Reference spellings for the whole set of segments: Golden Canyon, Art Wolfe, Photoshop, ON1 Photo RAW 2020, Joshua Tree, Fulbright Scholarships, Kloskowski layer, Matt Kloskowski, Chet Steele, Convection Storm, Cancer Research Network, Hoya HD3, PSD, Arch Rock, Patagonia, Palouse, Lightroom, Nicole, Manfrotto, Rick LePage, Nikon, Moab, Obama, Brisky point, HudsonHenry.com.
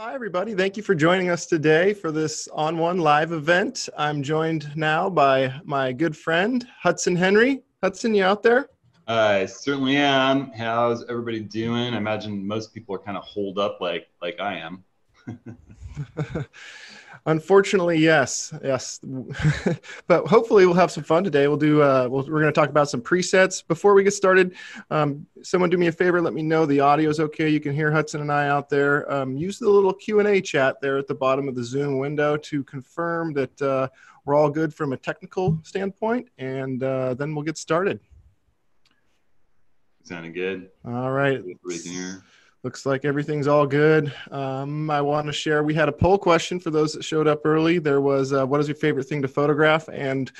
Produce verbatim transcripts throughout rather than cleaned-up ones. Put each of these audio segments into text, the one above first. Hi, everybody. Thank you for joining us today for this on one live event. I'm joined now by my good friend, Hudson Henry. Hudson, you out there? I certainly am. How's everybody doing? I imagine most people are kind of holed up like, like I am. Unfortunately, yes, yes. But hopefully we'll have some fun today. We'll do, uh, we'll, we're going to talk about some presets. Before we get started, um, someone do me a favor, let me know the audio is okay. You can hear Hudson and I out there. Um, use the little Q and A chat there at the bottom of the Zoom window to confirm that uh, we're all good from a technical standpoint, and uh, then we'll get started. Sounding good. All right. Looks like everything's all good. Um, I want to share, we had a poll question for those that showed up early. There was, uh, what is your favorite thing to photograph? And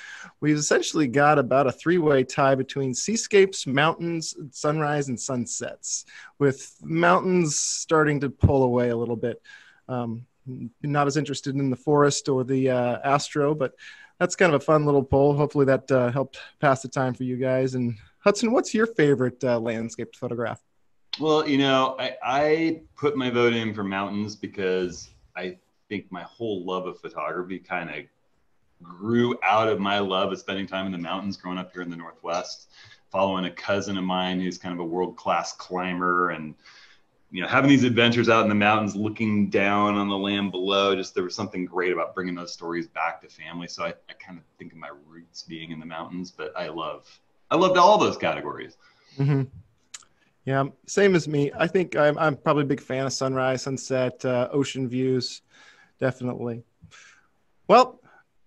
we've essentially got about a three-way tie between seascapes, mountains, sunrise, and sunsets, with mountains starting to pull away a little bit. Um, not as interested in the forest or the uh, astro, but that's kind of a fun little poll. Hopefully that uh, helped pass the time for you guys. And Hudson, what's your favorite uh, landscape to photograph? Well, you know, I, I put my vote in for mountains because I think my whole love of photography kind of grew out of my love of spending time in the mountains growing up here in the Northwest, following a cousin of mine who's kind of a world-class climber and, you know, having these adventures out in the mountains, looking down on the land below. Just there was something great about bringing those stories back to family. So I, I kind of think of my roots being in the mountains, but I love, I loved all those categories. Mm-hmm. Yeah, same as me. I think I'm, I'm probably a big fan of sunrise, sunset, uh, ocean views, definitely. Well,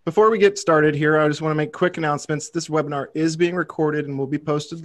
before we get started here, I just want to make quick announcements. This webinar is being recorded and will be posted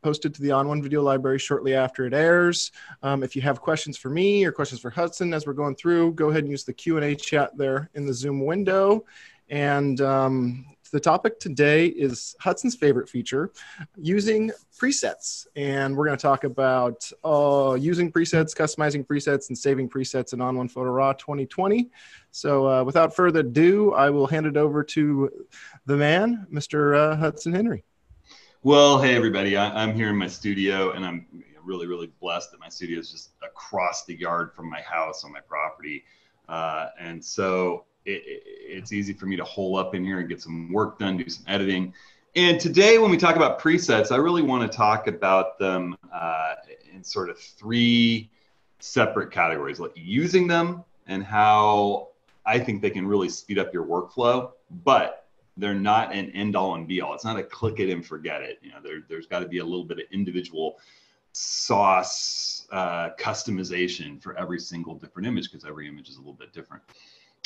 posted to the on one Video Library shortly after it airs. Um, if you have questions for me or questions for Hudson as we're going through, go ahead and use the Q and A chat there in the Zoom window. And um, the topic today is Hudson's favorite feature, using presets. And we're going to talk about uh, using presets, customizing presets, and saving presets in on one Photo RAW twenty twenty. So uh, without further ado, I will hand it over to the man, Mister Uh, Hudson Henry. Well, hey, everybody. I I'm here in my studio, and I'm really, really blessed that my studio is just across the yard from my house on my property. Uh, and so... It, it, it's easy for me to hole up in here and get some work done, do some editing. And today when we talk about presets, I really want to talk about them uh, in sort of three separate categories, like using them and how I think they can really speed up your workflow, but they're not an end all and be all. It's not a click it and forget it. You know, there, there's got to be a little bit of individual sauce uh, customization for every single different image, because every image is a little bit different.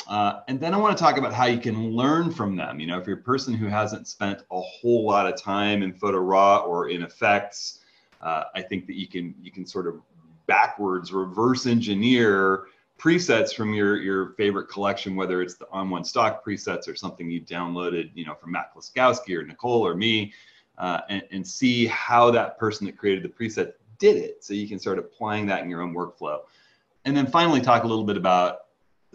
Uh, and then I want to talk about how you can learn from them. You know, if you're a person who hasn't spent a whole lot of time in Photo RAW or in effects, uh, I think that you can you can sort of backwards reverse engineer presets from your your favorite collection, whether it's the on one stock presets or something you downloaded, you know, from Matt Kloskowski or Nicole or me, uh, and, and see how that person that created the preset did it. So you can start applying that in your own workflow. And then finally talk a little bit about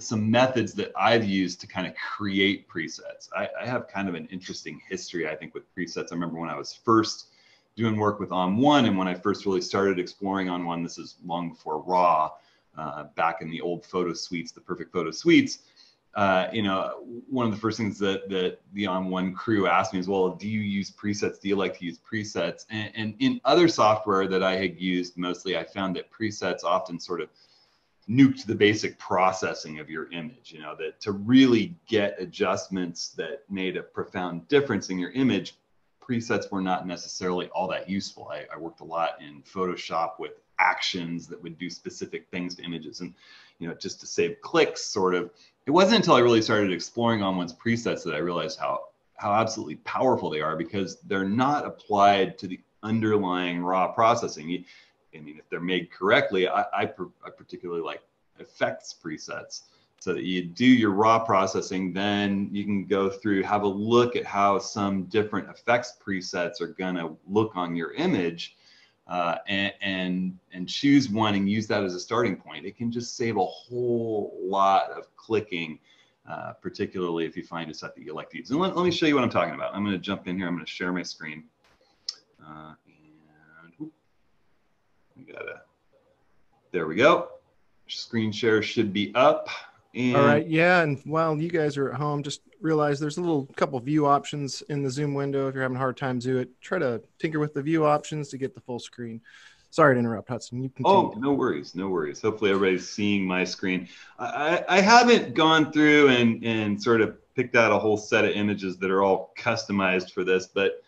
some methods that I've used to kind of create presets. I, I have kind of an interesting history, I think, with presets. I remember when I was first doing work with on one, and when I first really started exploring on one, this is long before RAW, uh, back in the old photo suites, the Perfect Photo Suites, uh, you know, one of the first things that, that the on one crew asked me is, well, do you use presets? Do you like to use presets? And, and in other software that I had used mostly, I found that presets often sort of nuked the basic processing of your image, you know, that to really get adjustments that made a profound difference in your image, presets were not necessarily all that useful. I, I worked a lot in Photoshop with actions that would do specific things to images and, you know, just to save clicks sort of. It wasn't until I really started exploring on one's presets that I realized how, how absolutely powerful they are, because they're not applied to the underlying raw processing. You, I mean, if they're made correctly, I, I, I particularly like effects presets, so that you do your raw processing, then you can go through, have a look at how some different effects presets are going to look on your image, uh, and, and, and choose one and use that as a starting point. It can just save a whole lot of clicking, uh, particularly if you find a set that you like to use. And let, let me show you what I'm talking about. I'm going to jump in here. I'm going to share my screen. Uh, We gotta, there we go. Screen share should be up. And all right. Yeah. And while you guys are at home, just realize there's a little couple view options in the Zoom window. If you're having a hard time do it, try to tinker with the view options to get the full screen. Sorry to interrupt, Hudson. You continue. Oh, no worries. No worries. Hopefully everybody's seeing my screen. I, I haven't gone through and, and sort of picked out a whole set of images that are all customized for this, but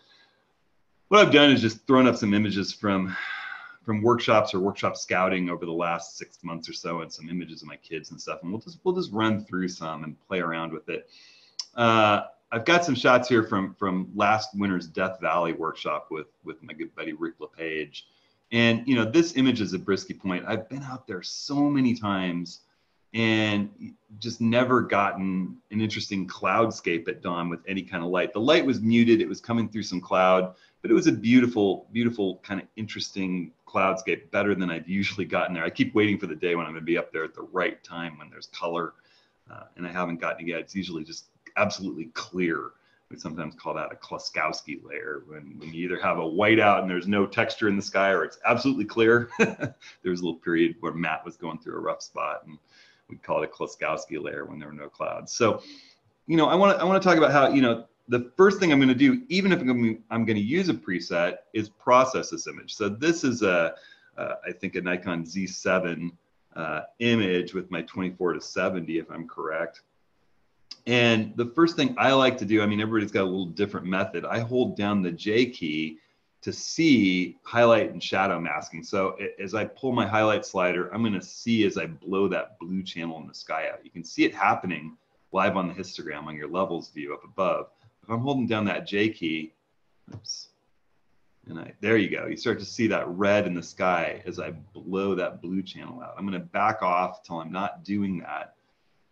what I've done is just thrown up some images from from workshops or workshop scouting over the last six months or so, and some images of my kids and stuff. And we'll just, we'll just run through some and play around with it. Uh, I've got some shots here from, from last winter's Death Valley workshop with, with my good buddy, Rick LePage. And, you know, this image is a Brisky point. I've been out there so many times and just never gotten an interesting cloudscape at dawn with any kind of light. The light was muted. It was coming through some cloud, but it was a beautiful, beautiful kind of interesting cloudscape, better than I've usually gotten there. I keep waiting for the day when I'm going to be up there at the right time when there's color, uh, and I haven't gotten it yet. It's usually just absolutely clear. We sometimes call that a Kloskowski layer, when, when you either have a whiteout and there's no texture in the sky, or it's absolutely clear. There was a little period where Matt was going through a rough spot, and we call it a Kloskowski layer when there were no clouds. So, you know, I want to I want to talk about how, you know, the first thing I'm going to do, even if I'm going to, I'm going to use a preset, is process this image. So this is a, uh, I think a Nikon Z seven uh, image with my twenty-four to seventy, if I'm correct. And the first thing I like to do, I mean, everybody's got a little different method. I hold down the J key to see highlight and shadow masking. So as I pull my highlight slider, I'm going to see as I blow that blue channel in the sky out. You can see it happening live on the histogram on your levels view up above. If I'm holding down that J key, oops, and I, there you go. You start to see that red in the sky as I blow that blue channel out. I'm going to back off till I'm not doing that.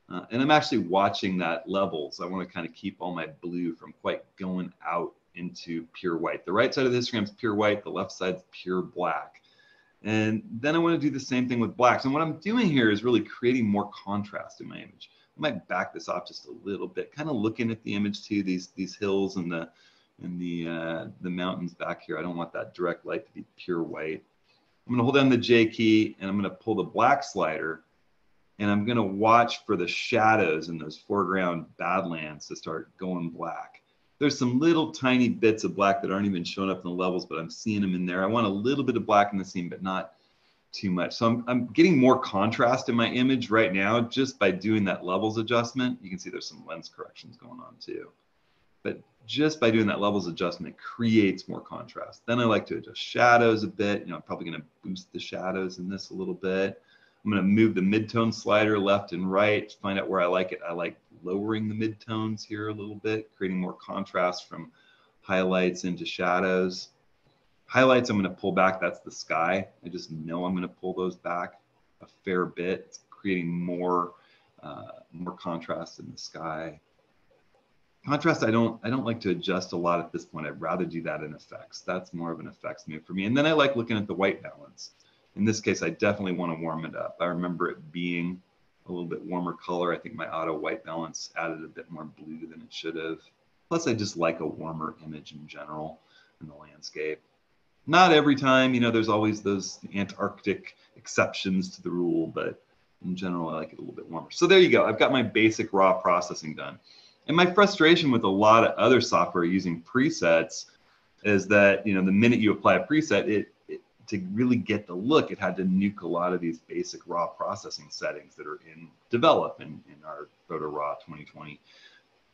Uh, and I'm actually watching that level, so I want to kind of keep all my blue from quite going out into pure white. The right side of the histogram is pure white, the left side's pure black. And then I want to do the same thing with blacks. And what I'm doing here is really creating more contrast in my image. I might back this off just a little bit, kind of looking at the image too, these, these hills and the, and the, uh, the mountains back here. I don't want that direct light to be pure white. I'm going to hold down the J key, and I'm going to pull the black slider. And I'm going to watch for the shadows in those foreground badlands to start going black. There's some little tiny bits of black that aren't even showing up in the levels, but I'm seeing them in there. I want a little bit of black in the scene, but not too much. So I'm, I'm getting more contrast in my image right now just by doing that levels adjustment. You can see there's some lens corrections going on too. But just by doing that levels adjustment, it creates more contrast. Then I like to adjust shadows a bit. You know, I'm probably going to boost the shadows in this a little bit. I'm going to move the midtone slider left and right to find out where I like it. I like lowering the midtones here a little bit, creating more contrast from highlights into shadows. Highlights I'm going to pull back. That's the sky. I just know I'm going to pull those back a fair bit. It's creating more uh, more contrast in the sky. Contrast I don't I don't like to adjust a lot at this point. I'd rather do that in effects. That's more of an effects move for me. And then I like looking at the white balance. In this case, I definitely want to warm it up. I remember it being a little bit warmer color. I think my auto white balance added a bit more blue than it should have. Plus, I just like a warmer image in general in the landscape. Not every time, you know, there's always those Antarctic exceptions to the rule, but in general, I like it a little bit warmer. So there you go. I've got my basic raw processing done. And my frustration with a lot of other software using presets is that, you know, the minute you apply a preset, it to really get the look, it had to nuke a lot of these basic raw processing settings that are in develop in, in our Photo RAW twenty twenty.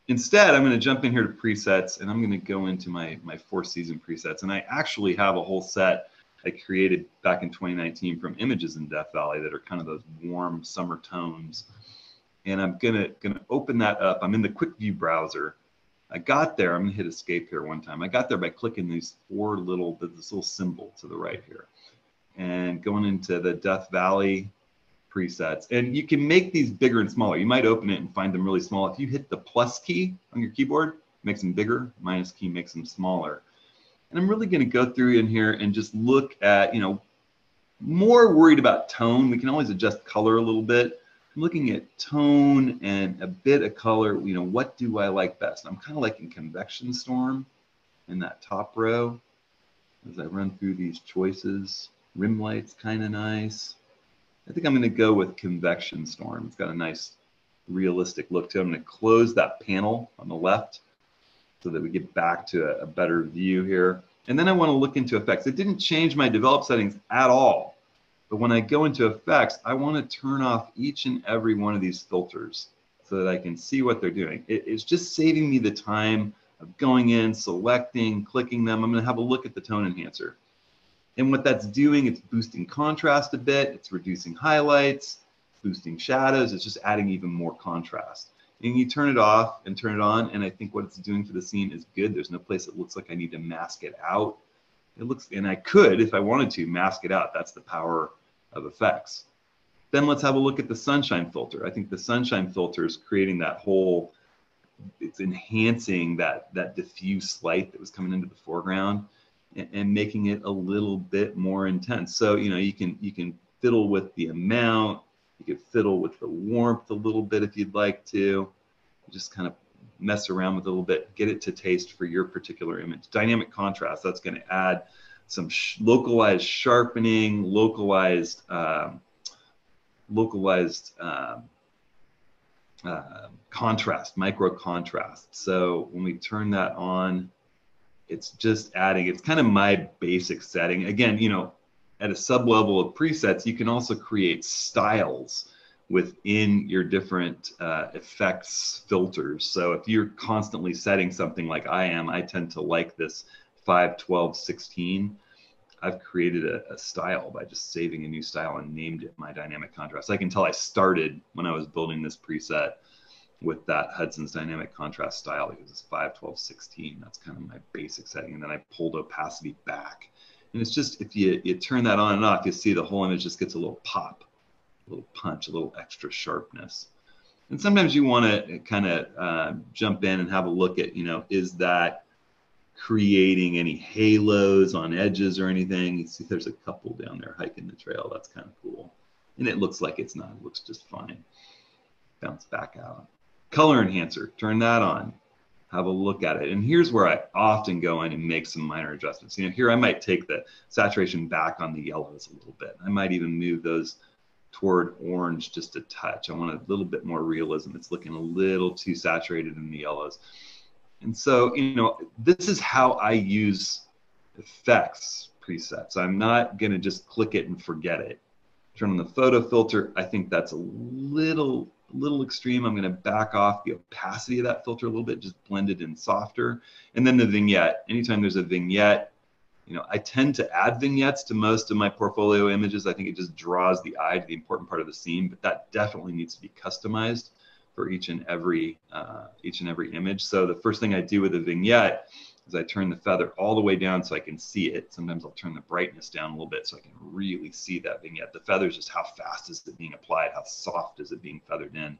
Instead, I'm going to jump in here to presets, and I'm going to go into my, my Four Season presets. And I actually have a whole set I created back in twenty nineteen from images in Death Valley that are kind of those warm summer tones. And I'm going to, going to open that up. I'm in the Quick View browser. I got there, I'm gonna hit escape here one time. I got there by clicking these four little, this little symbol to the right here. And going into the Death Valley presets. And you can make these bigger and smaller. You might open it and find them really small. If you hit the plus key on your keyboard, it makes them bigger, minus key makes them smaller. And I'm really gonna go through in here and just look at, you know, more worried about tone. We can always adjust color a little bit. I'm looking at tone and a bit of color. You know, what do I like best? I'm kind of liking Convection Storm in that top row. As I run through these choices, rim light's kind of nice. I think I'm going to go with Convection Storm. It's got a nice realistic look to it. I'm going to close that panel on the left so that we get back to a, a better view here. And then I want to look into effects. It didn't change my develop settings at all. But when I go into effects, I want to turn off each and every one of these filters so that I can see what they're doing. It, it's just saving me the time of going in, selecting, clicking them. I'm going to have a look at the tone enhancer. And what that's doing, it's boosting contrast a bit. It's reducing highlights, boosting shadows. It's just adding even more contrast. And you turn it off and turn it on, and I think what it's doing for the scene is good. There's no place that looks like I need to mask it out. It looks, and I could, if I wanted to, mask it out. That's the power of effects. Then let's have a look at the sunshine filter. I think the sunshine filter is creating that whole, it's enhancing that, that diffuse light that was coming into the foreground and, and making it a little bit more intense. So, you know, you can, you can fiddle with the amount. You could fiddle with the warmth a little bit if you'd like to. Just kind of mess around with it a little bit. Get it to taste for your particular image. Dynamic contrast, that's going to add some sh localized sharpening, localized, uh, localized uh, uh, contrast, micro contrast. So when we turn that on, it's just adding, it's kind of my basic setting. Again, you know, at a sub-level of presets, you can also create styles within your different uh, effects filters. So if you're constantly setting something like I am, I tend to like this five, twelve, sixteen. I've created a, a style by just saving a new style and named it my dynamic contrast. I can tell I started when I was building this preset with that Hudson's dynamic contrast style. It was five, twelve, sixteen. That's kind of my basic setting. And then I pulled opacity back. And it's just, if you, you turn that on and off, you see the whole image just gets a little pop, a little punch, a little extra sharpness. And sometimes you want to kind of uh, jump in and have a look at, you know, is that creating any halos on edges or anything? You see there's a couple down there hiking the trail. That's kind of cool. And it looks like it's not. It looks just fine. Bounce back out. Color enhancer, turn that on. Have a look at it. And here's where I often go in and make some minor adjustments. You know, here I might take the saturation back on the yellows a little bit. I might even move those toward orange just a touch. I want a little bit more realism. It's looking a little too saturated in the yellows. And so, you know, this is how I use effects presets. I'm not going to just click it and forget it. Turn on the photo filter. I think that's a little little extreme. I'm going to back off the opacity of that filter a little bit, just blend it in softer. And then the vignette. Anytime there's a vignette, you know, I tend to add vignettes to most of my portfolio images. I think it just draws the eye to the important part of the scene, but that definitely needs to be customized for each and every uh, each and every image. So the first thing I do with a vignette is I turn the feather all the way down so I can see it. Sometimes I'll turn the brightness down a little bit so I can really see that vignette. The feather is just how fast is it being applied, how soft is it being feathered in.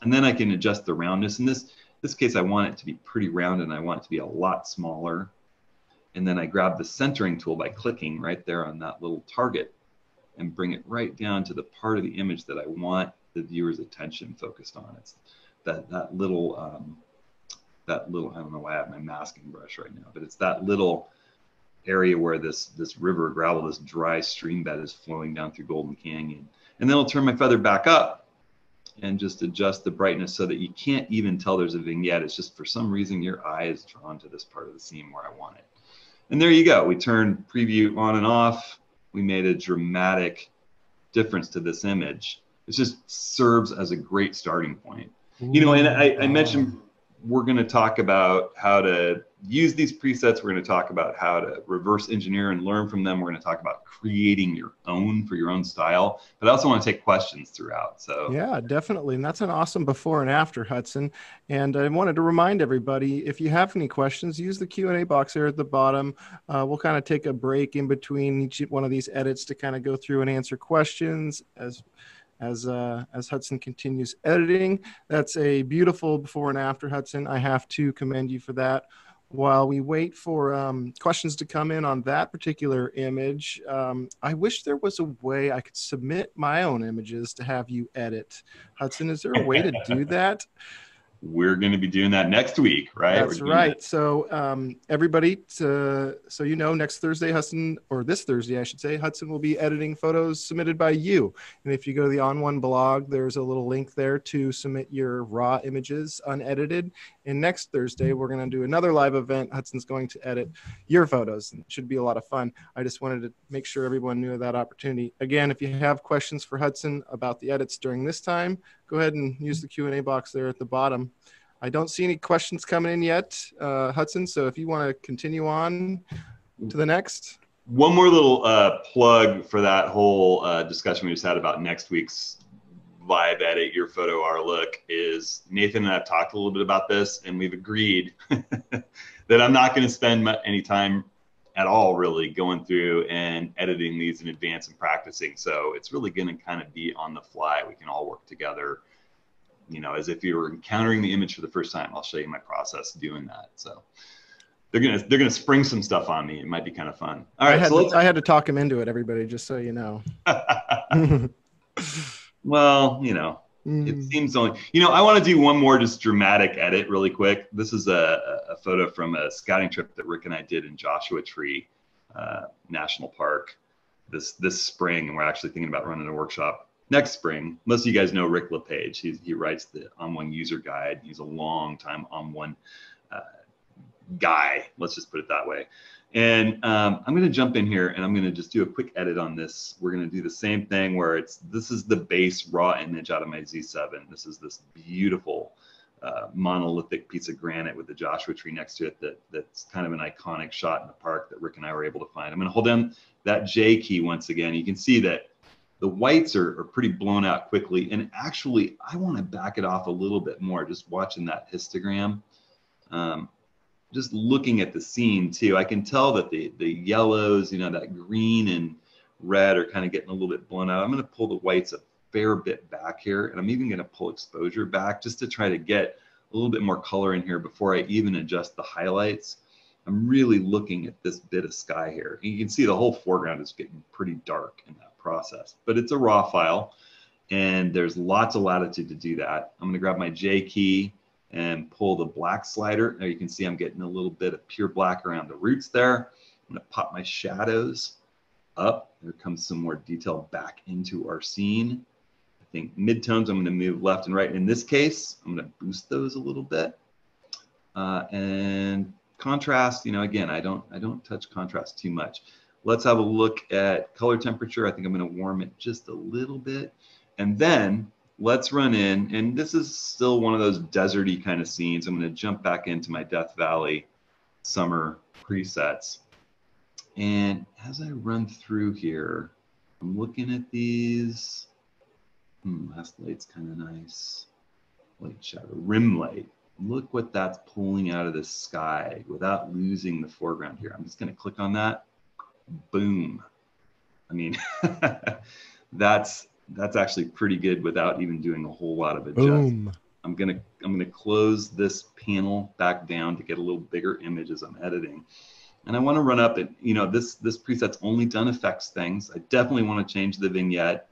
And then I can adjust the roundness. In this, this case, I want it to be pretty round and I want it to be a lot smaller. And then I grab the centering tool by clicking right there on that little target and bring it right down to the part of the image that I want the viewer's attention focused on. It's that, that little... Um, that little, I don't know why I have my masking brush right now, but it's that little area where this, this river gravel, this dry stream bed is flowing down through Golden Canyon. And then I'll turn my feather back up and just adjust the brightness so that you can't even tell there's a vignette. It's just for some reason your eye is drawn to this part of the scene where I want it. And there you go. We turned preview on and off. We made a dramatic difference to this image. It just serves as a great starting point. You know, and I, I mentioned... We're going to talk about how to use these presets. We're going to talk about how to reverse engineer and learn from them. We're going to talk about creating your own for your own style. But I also want to take questions throughout. So yeah, definitely. And that's an awesome before and after, Hudson. And I wanted to remind everybody, if you have any questions, use the Q and A box there at the bottom. Uh, we'll kind of take a break in between each one of these edits to kind of go through and answer questions as as uh, as Hudson continues editing. That's a beautiful before and after, Hudson. I have to commend you for that. While we wait for um, questions to come in on that particular image, um, I wish there was a way I could submit my own images to have you edit. Hudson, is there a way to do that? we're going to be doing that next week, right? That's right. That. So um, everybody, to, so you know, next Thursday, Hudson, or this Thursday, I should say, Hudson will be editing photos submitted by you. And if you go to the on one blog, there's a little link there to submit your raw images unedited. And next Thursday, we're going to do another live event. Hudson's going to edit your photos. It should be a lot of fun. I just wanted to make sure everyone knew of that opportunity. Again, if you have questions for Hudson about the edits during this time, go ahead and use the Q and A box there at the bottom. I don't see any questions coming in yet, uh, Hudson. So if you want to continue on to the next. One more little uh, plug for that whole uh, discussion we just had about next week's live edit, your photo, our look, is Nathan and I have talked a little bit about this, and we've agreed that I'm not going to spend any time at all really going through and editing these in advance and practicing. So it's really going to kind of be on the fly. We can all work together, you know, as if you were encountering the image for the first time. I'll show you my process doing that. So they're going to, they're going to spring some stuff on me. It might be kind of fun. All right. I had, so let's... I had to talk him into it, everybody, just so you know. Well, you know, mm. it seems only, you know, I want to do one more just dramatic edit really quick. This is a, a photo from a scouting trip that Rick and I did in Joshua Tree uh, National Park this, this spring. And we're actually thinking about running a workshop next spring. Most of you guys know Rick LePage. He's, he writes the on one user guide. He's a long time on one uh, guy. Let's just put it that way. And um, I'm going to jump in here and I'm going to just do a quick edit on this. We're going to do the same thing where it's, this is the base raw image out of my Z seven. This is this beautiful uh, monolithic piece of granite with the Joshua tree next to it. That that's kind of an iconic shot in the park that Rick and I were able to find. I'm going to hold down that J key once again. You can see that the whites are, are pretty blown out quickly. And actually, I want to back it off a little bit more. Just watching that histogram. Um, Just looking at the scene too, I can tell that the, the yellows, you know, that green and red are kind of getting a little bit blown out. I'm going to pull the whites a fair bit back here, and I'm even going to pull exposure back just to try to get a little bit more color in here before I even adjust the highlights. I'm really looking at this bit of sky here. And you can see the whole foreground is getting pretty dark in that process, but it's a raw file and there's lots of latitude to do that. I'm going to grab my J key and pull the black slider. Now you can see I'm getting a little bit of pure black around the roots there. I'm going to pop my shadows up. There comes some more detail back into our scene. I think midtones, I'm going to move left and right. In this case, I'm going to boost those a little bit. Uh, and contrast, you know, again, I don't, I don't touch contrast too much. Let's have a look at color temperature. I think I'm going to warm it just a little bit. And then let's run in, and this is still one of those deserty kind of scenes. I'm going to jump back into my Death Valley summer presets. And as I run through here, I'm looking at these. Hmm, last light's kind of nice. Light shadow, rim light. Look what that's pulling out of the sky without losing the foreground here. I'm just going to click on that. Boom. I mean, that's... that's actually pretty good without even doing a whole lot of adjustment. I'm gonna I'm gonna close this panel back down to get a little bigger image as I'm editing, and I want to run up and you know this this preset's only done effects things. I definitely want to change the vignette,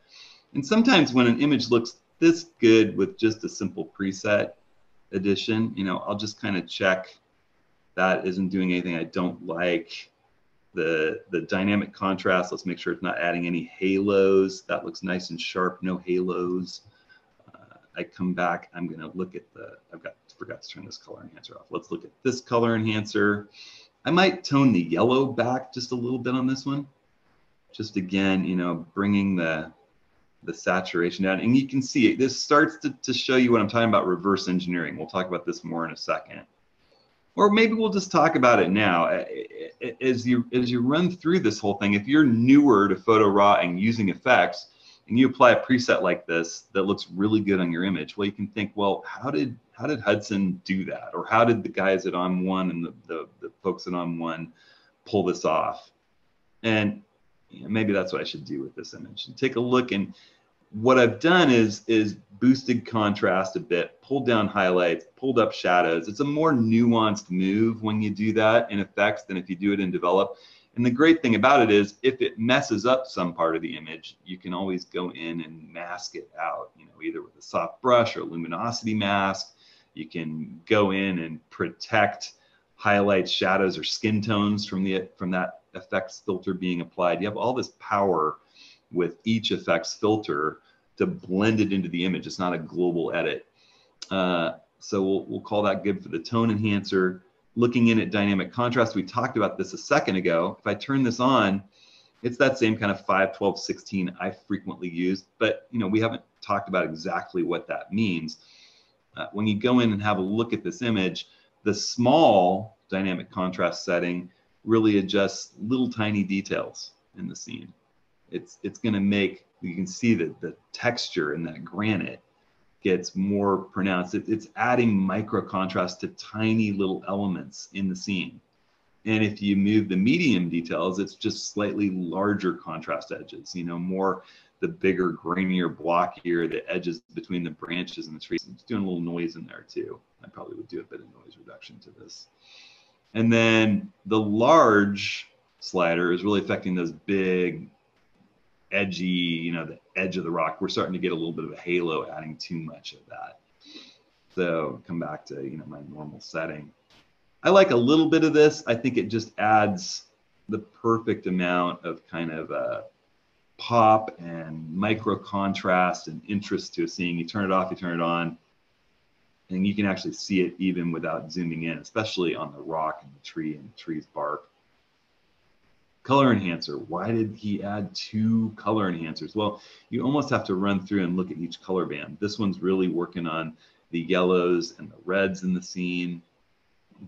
and sometimes when an image looks this good with just a simple preset addition, you know I'll just kind of check that isn't doing anything I don't like. The, the dynamic contrast, let's make sure it's not adding any halos. That looks nice and sharp, no halos. Uh, I come back, I'm gonna look at the, I've got, forgot to turn this color enhancer off. Let's look at this color enhancer. I might tone the yellow back just a little bit on this one. Just again, you know, bringing the, the saturation down. And you can see, it, this starts to, to show you what I'm talking about, reverse engineering. We'll talk about this more in a second. Or maybe we'll just talk about it now. As you, as you run through this whole thing, if you're newer to Photo Raw and using effects, and you apply a preset like this that looks really good on your image, well, you can think, well, how did, how did Hudson do that? Or how did the guys at on one and the, the, the folks at on one pull this off? And you know, maybe that's what I should do with this image. And take a look, and what I've done is, is boosted contrast a bit, pulled down highlights, pulled up shadows. It's a more nuanced move when you do that in effects than if you do it in develop. And the great thing about it is if it messes up some part of the image, you can always go in and mask it out, you know, either with a soft brush or a luminosity mask. You can go in and protect highlights, shadows, or skin tones from the from that effects filter being applied. You have all this power with each effects filter to blend it into the image. It's not a global edit. Uh, so we'll, we'll call that good for the tone enhancer. Looking in at dynamic contrast, we talked about this a second ago. If I turn this on, it's that same kind of five, twelve, sixteen I frequently use, but you know, we haven't talked about exactly what that means. Uh, when you go in and have a look at this image, the small dynamic contrast setting really adjusts little tiny details in the scene. It's, it's gonna make, you can see that the texture in that granite gets more pronounced. It, it's adding micro contrast to tiny little elements in the scene. And if you move the medium details, it's just slightly larger contrast edges, you know, more the bigger, grainier, blockier, the edges between the branches and the trees. It's doing a little noise in there too. I probably would do a bit of noise reduction to this. And then the large slider is really affecting those big, edgy, you know, the edge of the rock. We're starting to get a little bit of a halo, adding too much of that. So come back to, you know, my normal setting. I like a little bit of this. I think it just adds the perfect amount of kind of uh, pop and micro contrast and interest to a scene. You turn it off, you turn it on, and you can actually see it even without zooming in, especially on the rock and the tree and the tree's bark. Color enhancer. Why did he add two color enhancers? Well, you almost have to run through and look at each color band. This one's really working on the yellows and the reds in the scene,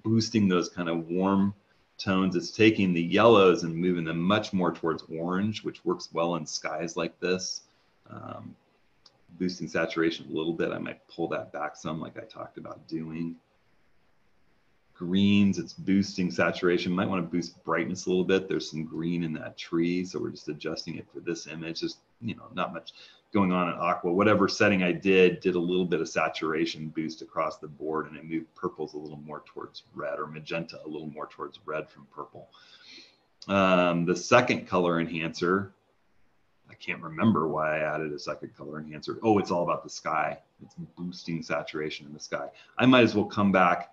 boosting those kind of warm tones. It's taking the yellows and moving them much more towards orange, which works well in skies like this. Um, boosting saturation a little bit. I might pull that back some like I talked about doing. Greens, it's boosting saturation. Might want to boost brightness a little bit. There's some green in that tree, so we're just adjusting it for this image. There's, you know, not much going on in aqua. Whatever setting I did, did a little bit of saturation boost across the board, and it moved purples a little more towards red, or magenta a little more towards red from purple. Um, the second color enhancer, I can't remember why I added a second color enhancer. Oh, it's all about the sky. It's boosting saturation in the sky. I might as well come back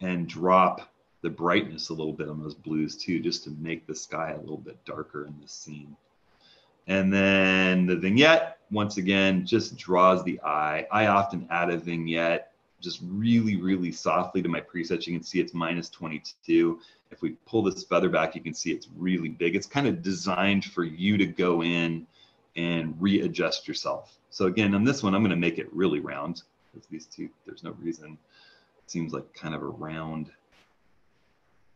and drop the brightness a little bit on those blues too, just to make the sky a little bit darker in this scene. And then the vignette, once again, just draws the eye. I often add a vignette just really, really softly to my presets. You can see it's minus twenty-two. If we pull this feather back, you can see it's really big. It's kind of designed for you to go in and readjust yourself. So again, on this one, I'm gonna make it really round, because these two, there's no reason. Seems like kind of a round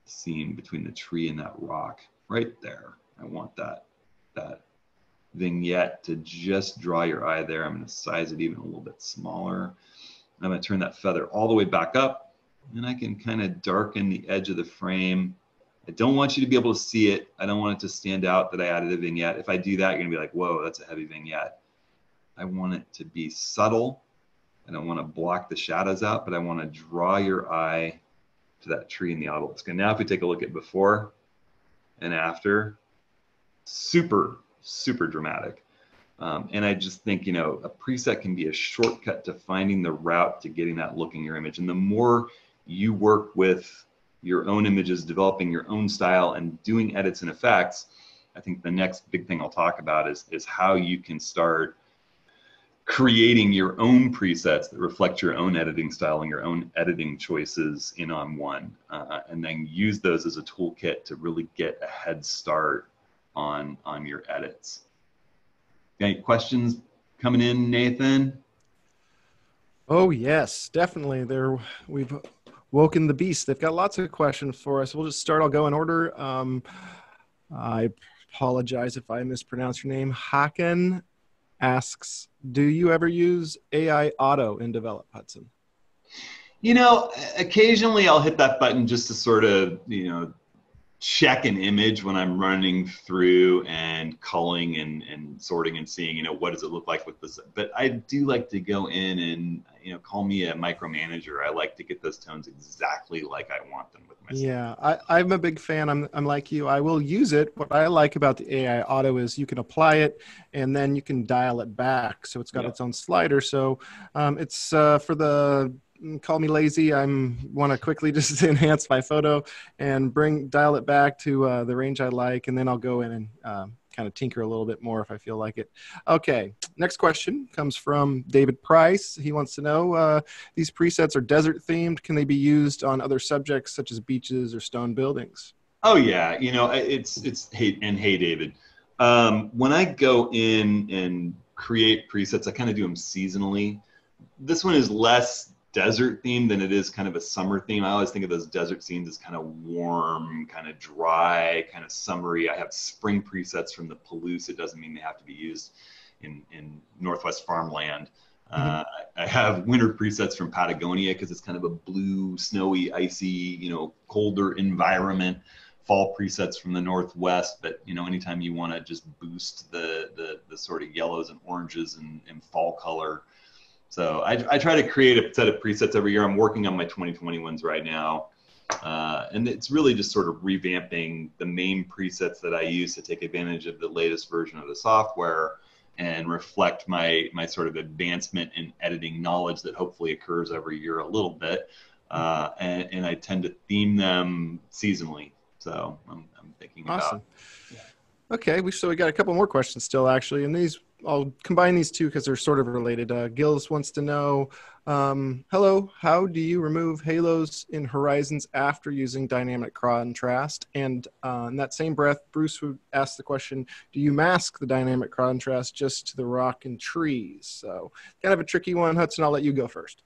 seam between the tree and that rock right there. I want that, that vignette to just draw your eye there. I'm going to size it even a little bit smaller. I'm going to turn that feather all the way back up, and I can kind of darken the edge of the frame. I don't want you to be able to see it. I don't want it to stand out that I added a vignette. If I do that, you're going to be like, whoa, that's a heavy vignette. I want it to be subtle. I don't want to block the shadows out, but I want to draw your eye to that tree in the obelisk. And now if we take a look at before and after, super, super dramatic. Um, and I just think, you know, a preset can be a shortcut to finding the route to getting that look in your image. And the more you work with your own images, developing your own style and doing edits and effects, I think the next big thing I'll talk about is, is how you can start creating your own presets that reflect your own editing style and your own editing choices in O N one, uh, and then use those as a toolkit to really get a head start on on your edits. Any questions coming in, Nathan? Oh yes, definitely. There, we've woken the beast. They've got lots of questions for us. We'll just start. I'll go in order. Um, I apologize if I mispronounce your name. Haken asks, do you ever use A I auto in Develop, Hudson? You know, occasionally I'll hit that button just to sort of, you know, check an image when I'm running through and culling and, and sorting and seeing, you know, what does it look like with this? But I do like to go in and, you know, call me a micromanager. I like to get those tones exactly like I want them with myself. Yeah, I, I'm a big fan. I'm, I'm like you. I will use it. What I like about the A I auto is you can apply it and then you can dial it back. So it's got yeah. its own slider. So um, it's uh, for the call me lazy. I'm want to quickly just enhance my photo and bring dial it back to uh, the range I like, and then I'll go in and uh, kind of tinker a little bit more if I feel like it. Okay, next question comes from David Price. He wants to know, uh, these presets are desert themed. Can they be used on other subjects such as beaches or stone buildings? Oh yeah, you know, it's, it's hey, and hey David. Um, when I go in and create presets, I kind of do them seasonally. This one is less desert themed than it is kind of a summer theme. I always think of those desert scenes as kind of warm, kind of dry, kind of summery. I have spring presets from the Palouse. It doesn't mean they have to be used in, in Northwest farmland. Uh, I have winter presets from Patagonia because it's kind of a blue, snowy, icy, you know, colder environment. Fall presets from the Northwest, but you know, anytime you want to just boost the, the the sort of yellows and oranges and, and fall color. So I, I try to create a set of presets every year. I'm working on my twenty twenty ones right now. Uh, and it's really just sort of revamping the main presets that I use to take advantage of the latest version of the software and reflect my, my sort of advancement in editing knowledge that hopefully occurs every year a little bit. Uh, and, and I tend to theme them seasonally. So I'm, I'm thinking about. Awesome. Yeah. Okay, we, so we got a couple more questions still, actually, and these, I'll combine these two because they're sort of related. Uh, Gills wants to know, um, hello, how do you remove halos in horizons after using dynamic contrast? And uh, in that same breath, Bruce would ask the question, do you mask the dynamic contrast just to the rock and trees? So kind of a tricky one. Hudson, I'll let you go first.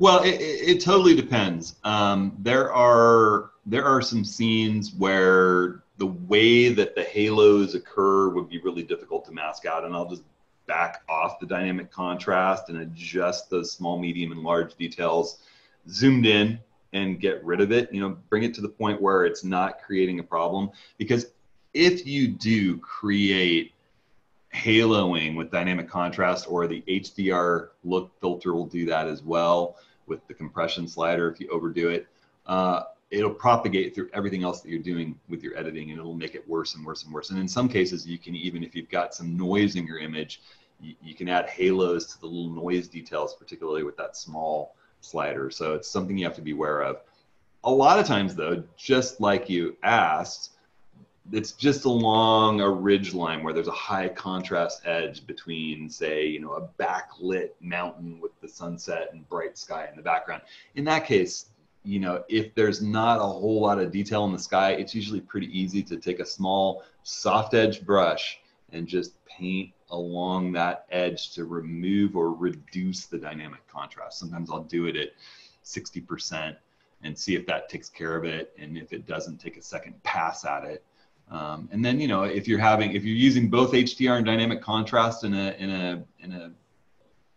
Well, it, it, it totally depends. Um, there are there are some scenes where the way that the halos occur would be really difficult to mask out, and I'll just back off the dynamic contrast and adjust those small, medium, and large details, zoomed in, and get rid of it. You know, bring it to the point where it's not creating a problem. Because if you do create haloing with dynamic contrast, or the H D R look filter will do that as well with the compression slider, if you overdo it, uh, it'll propagate through everything else that you're doing with your editing, and it'll make it worse and worse and worse. And in some cases, you can, even if you've got some noise in your image, you, you can add halos to the little noise details, particularly with that small slider. So it's something you have to be aware of. A lot of times though, just like you asked, it's just along a ridge line where there's a high contrast edge between, say, you know, a backlit mountain with the sunset and bright sky in the background. In that case, you know, if there's not a whole lot of detail in the sky, it's usually pretty easy to take a small soft edge brush and just paint along that edge to remove or reduce the dynamic contrast. Sometimes I'll do it at sixty percent and see if that takes care of it. And if it doesn't, take a second pass at it. Um, and then, you know, if you're having, if you're using both H D R and dynamic contrast in a, in a, in a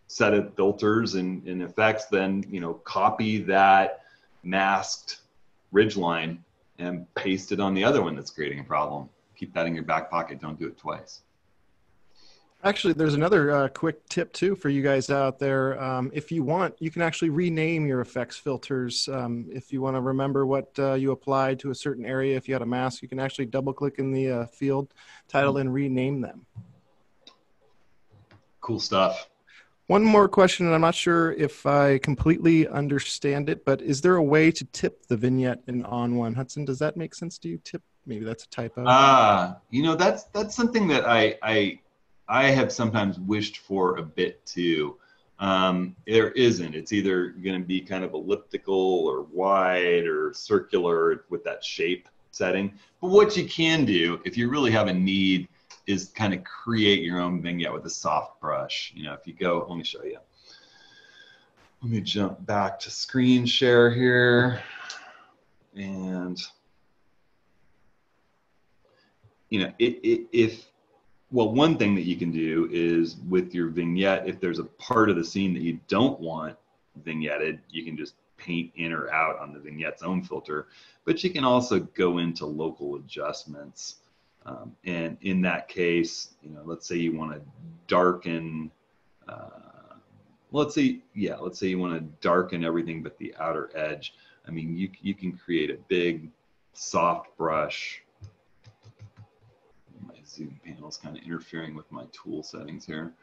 set of filters and, and effects, then, you know, copy that masked ridgeline and paste it on the other one that's creating a problem. Keep that in your back pocket. Don't do it twice. Actually, there's another uh, quick tip too for you guys out there. Um, if you want, you can actually rename your effects filters. Um, if you want to remember what uh, you applied to a certain area, if you had a mask, you can actually double click in the uh, field title and rename them. Cool stuff. One more question, and I'm not sure if I completely understand it, but is there a way to tip the vignette in on one? Hudson, does that make sense to you? Tip, maybe that's a typo. Ah, uh, you know, that's that's something that I, I I have sometimes wished for a bit too. Um, there isn't. It's either going to be kind of elliptical or wide or circular with that shape setting. But what you can do, if you really have a need, is kind of create your own vignette with a soft brush. You know, if you go, let me show you. Let me jump back to screen share here. And, you know, it, it, if, Well, one thing that you can do is with your vignette, if there's a part of the scene that you don't want vignetted, you can just paint in or out on the vignette's own filter. But you can also go into local adjustments. Um, and in that case, you know, let's say you want to darken, uh, let's say, yeah, let's say you want to darken everything but the outer edge. I mean, you, you can create a big soft brush. Zoom panel's kind of interfering with my tool settings here.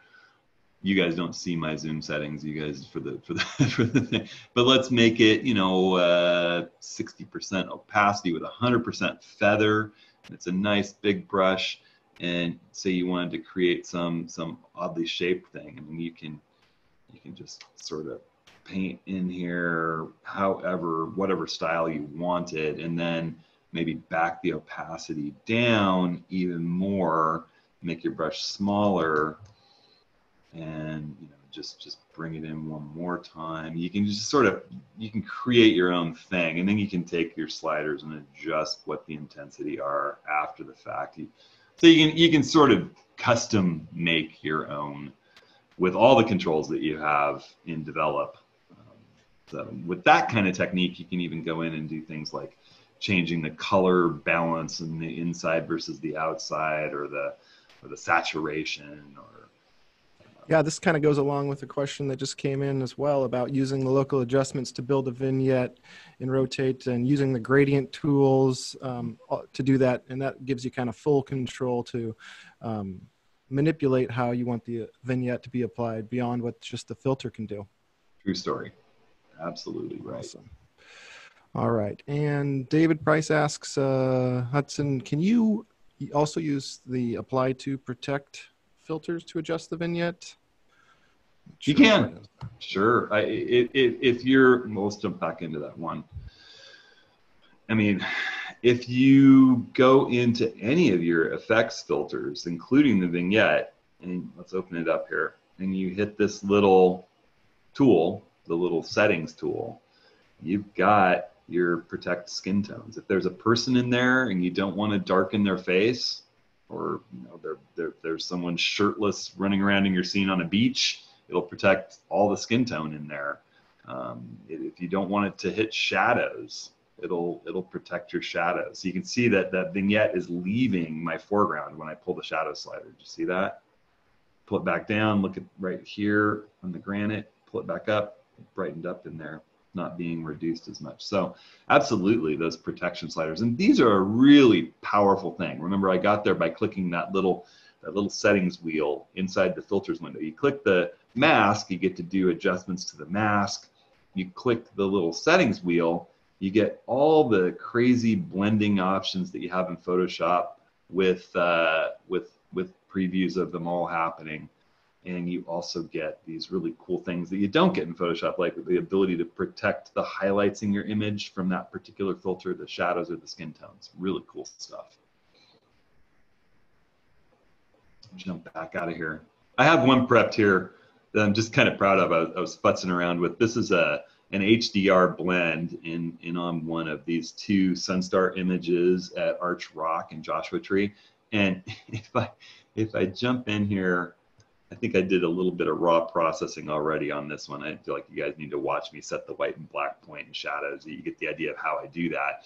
you guys don't see my zoom settings, you guys, for the for the for the thing. But let's make it, you know, uh, sixty percent opacity with one hundred percent feather. It's a nice big brush, and say you wanted to create some some oddly shaped thing. I mean, you can you can just sort of paint in here, however, whatever style you wanted, and then maybe back the opacity down even more, make your brush smaller, and you know, just just bring it in one more time. You can just sort of, you can create your own thing, and then you can take your sliders and adjust what the intensity are after the fact. So you can, you can sort of custom make your own with all the controls that you have in Develop. Um, so with that kind of technique, you can even go in and do things like changing the color balance in the inside versus the outside, or the or the saturation, or yeah, this kind of goes along with the question that just came in as well about using the local adjustments to build a vignette and rotate, and using the gradient tools um, to do that. And that gives you kind of full control to um, manipulate how you want the vignette to be applied beyond what just the filter can do. True story. Absolutely right. Awesome. All right. And David Price asks, uh, Hudson, can you also use the apply to protect filters to adjust the vignette? You can, sure. I, if, if you're, well, let's jump back into that one. I mean, if you go into any of your effects filters, including the vignette, and let's open it up here, and you hit this little tool, the little settings tool, you've got your protect skin tones. If there's a person in there and you don't want to darken their face, or you know, there, there, there's someone shirtless running around in your scene on a beach, it'll protect all the skin tone in there. Um, if you don't want it to hit shadows, it'll, it'll protect your shadows. So you can see that that vignette is leaving my foreground when I pull the shadow slider. Did you see that? Pull it back down, look at right here on the granite, pull it back up, it brightened up in there, not being reduced as much. So absolutely, those protection sliders, and these are a really powerful thing. Remember, I got there by clicking that little that little settings wheel inside the filters window. You click the mask, you get to do adjustments to the mask. You click the little settings wheel, you get all the crazy blending options that you have in Photoshop with uh, with with previews of them all happening. And you also get these really cool things that you don't get in Photoshop, like the ability to protect the highlights in your image from that particular filter, the shadows or the skin tones. Really cool stuff. Jump back out of here. I have one prepped here that I'm just kind of proud of. I was, I was futzing around with. This is a, an H D R blend in, in on one of these two Sunstar images at Arch Rock and Joshua Tree. And if I, if I jump in here, I think I did a little bit of raw processing already on this one. I feel like you guys need to watch me set the white and black point and shadows. You get the idea of how I do that.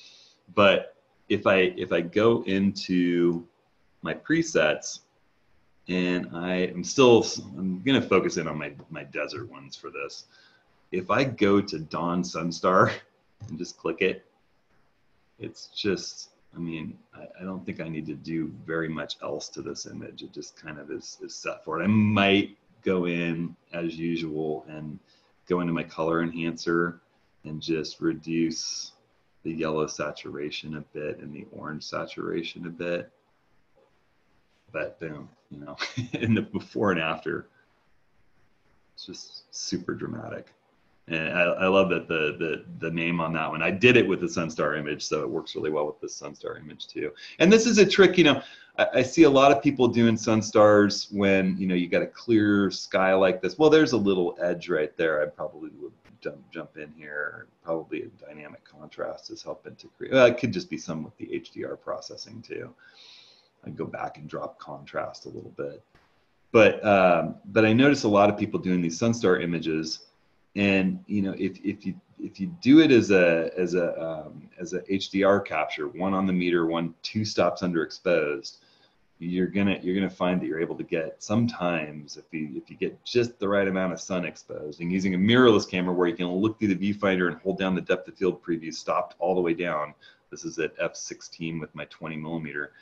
But if I, if I go into my presets, and I am still, I'm going to focus in on my, my desert ones for this. If I go to Dawn Sunstar and just click it, it's just, I mean, I don't think I need to do very much else to this image. It just kind of is, is set for it. I might go in as usual and go into my color enhancer and just reduce the yellow saturation a bit and the orange saturation a bit. But boom, you know, in the before and after, it's just super dramatic. And I, I love that the, the the name on that one. I did it with the Sunstar image, so it works really well with the Sunstar image too. And this is a trick, you know, I, I see a lot of people doing Sunstars when, you know, you got a clear sky like this. Well, there's a little edge right there. I probably would jump, jump in here. Probably a dynamic contrast is helping to create. Well, it could just be some with the H D R processing too. I'd go back and drop contrast a little bit. But, um, but I notice a lot of people doing these Sunstar images. And you know, if if you if you do it as a as a um, as a H D R capture, one on the meter, one two stops underexposed, you're gonna you're gonna find that you're able to get sometimes if you if you get just the right amount of sun exposed. And using a mirrorless camera where you can look through the viewfinder and hold down the depth of field preview stopped all the way down. This is at f sixteen with my twenty millimeter.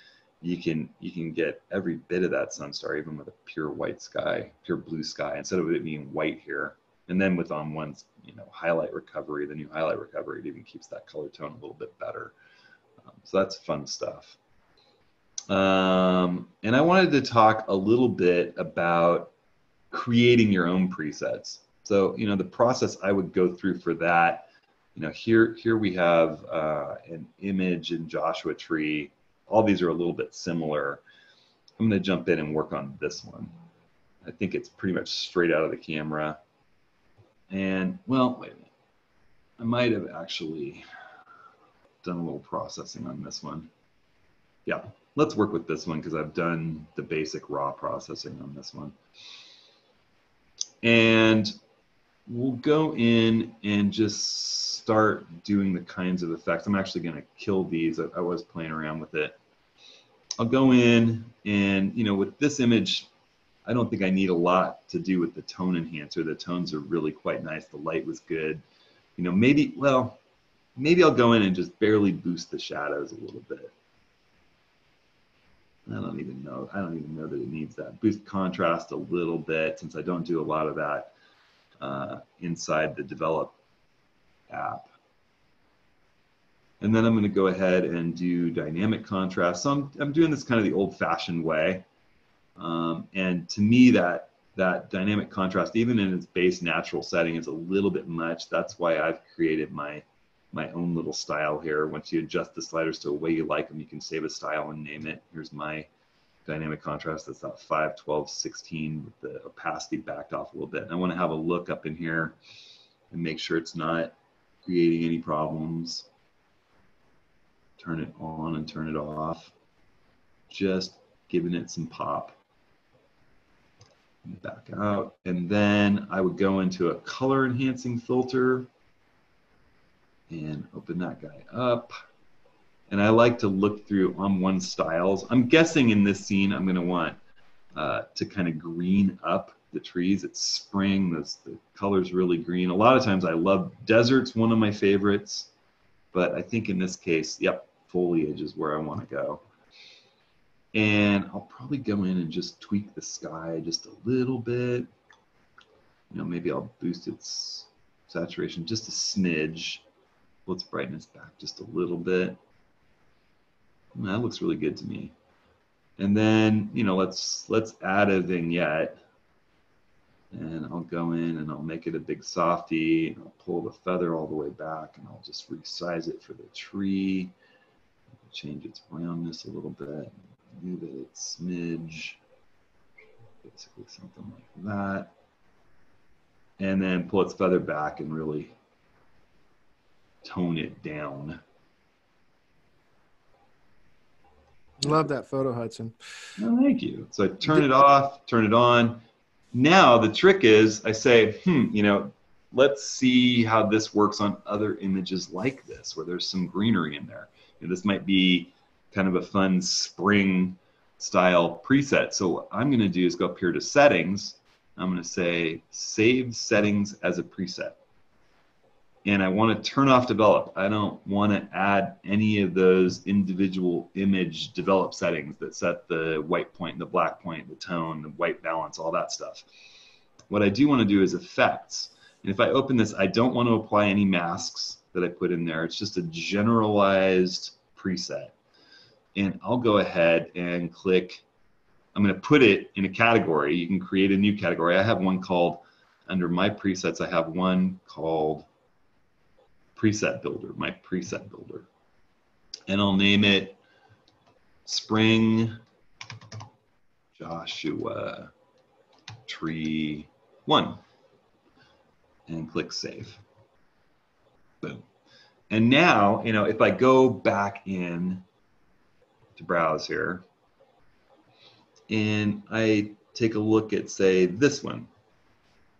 you can you can get every bit of that sun star even with a pure white sky, pure blue sky, instead of it being white here. And then with O N one's, you know, highlight recovery, the new highlight recovery, it even keeps that color tone a little bit better. Um, so that's fun stuff. Um, and I wanted to talk a little bit about creating your own presets. So, you know, the process I would go through for that, you know, here, here we have uh, an image in Joshua Tree. All these are a little bit similar. I'm going to jump in and work on this one. I think it's pretty much straight out of the camera. And, well, wait a minute. I might have actually done a little processing on this one. Yeah, let's work with this one because I've done the basic raw processing on this one. And we'll go in and just start doing the kinds of effects. I'm actually going to kill these. I, I was playing around with it. I'll go in and, you know, with this image, I don't think I need a lot to do with the tone enhancer. The tones are really quite nice. The light was good. You know, maybe, well, maybe I'll go in and just barely boost the shadows a little bit. I don't even know. I don't even know that it needs that. Boost contrast a little bit, since I don't do a lot of that uh, inside the Develop app. And then I'm going to go ahead and do dynamic contrast. So I'm, I'm doing this kind of the old-fashioned way. Um, and to me, that that dynamic contrast, even in its base natural setting, is a little bit much. That's why I've created my my own little style here. Once you adjust the sliders to the way you like them, you can save a style and name it. Here's my dynamic contrast. That's about five, twelve, sixteen with the opacity backed off a little bit. And I want to have a look up in here and make sure it's not creating any problems. Turn it on and turn it off. Just giving it some pop. Back out. And then I would go into a color enhancing filter and open that guy up. And I like to look through O N one styles. I'm guessing in this scene I'm going to want uh, to kind of green up the trees. It's spring. This, the color's really green. A lot of times I love deserts, one of my favorites. But I think in this case, yep, foliage is where I want to go. And I'll probably go in and just tweak the sky just a little bit. You know, maybe I'll boost its saturation just a smidge. Let's brighten this back just a little bit. That looks really good to me. And then, you know, let's let's add a vignette. And I'll go in and I'll make it a big softie. And I'll pull the feather all the way back and I'll just resize it for the tree. Change its roundness a little bit. Move it a smidge. Basically something like that. And then pull its feather back and really tone it down. Love that photo, Hudson. Oh, thank you. So I turn it off, turn it on. Now the trick is I say, hmm, you know, let's see how this works on other images like this, where there's some greenery in there. You know, this might be kind of a fun spring style preset. So what I'm going to do is go up here to settings. I'm going to say save settings as a preset. And I want to turn off develop. I don't want to add any of those individual image develop settings that set the white point, the black point, the tone, the white balance, all that stuff. What I do want to do is effects. And if I open this, I don't want to apply any masks that I put in there. It's just a generalized preset. And I'll go ahead and click. I'm going to put it in a category. You can create a new category. I have one called, under my presets, I have one called preset builder, my preset builder. And I'll name it Spring Joshua Tree one and click save. Boom. And now, you know, if I go back in to browse here and I take a look at, say, this one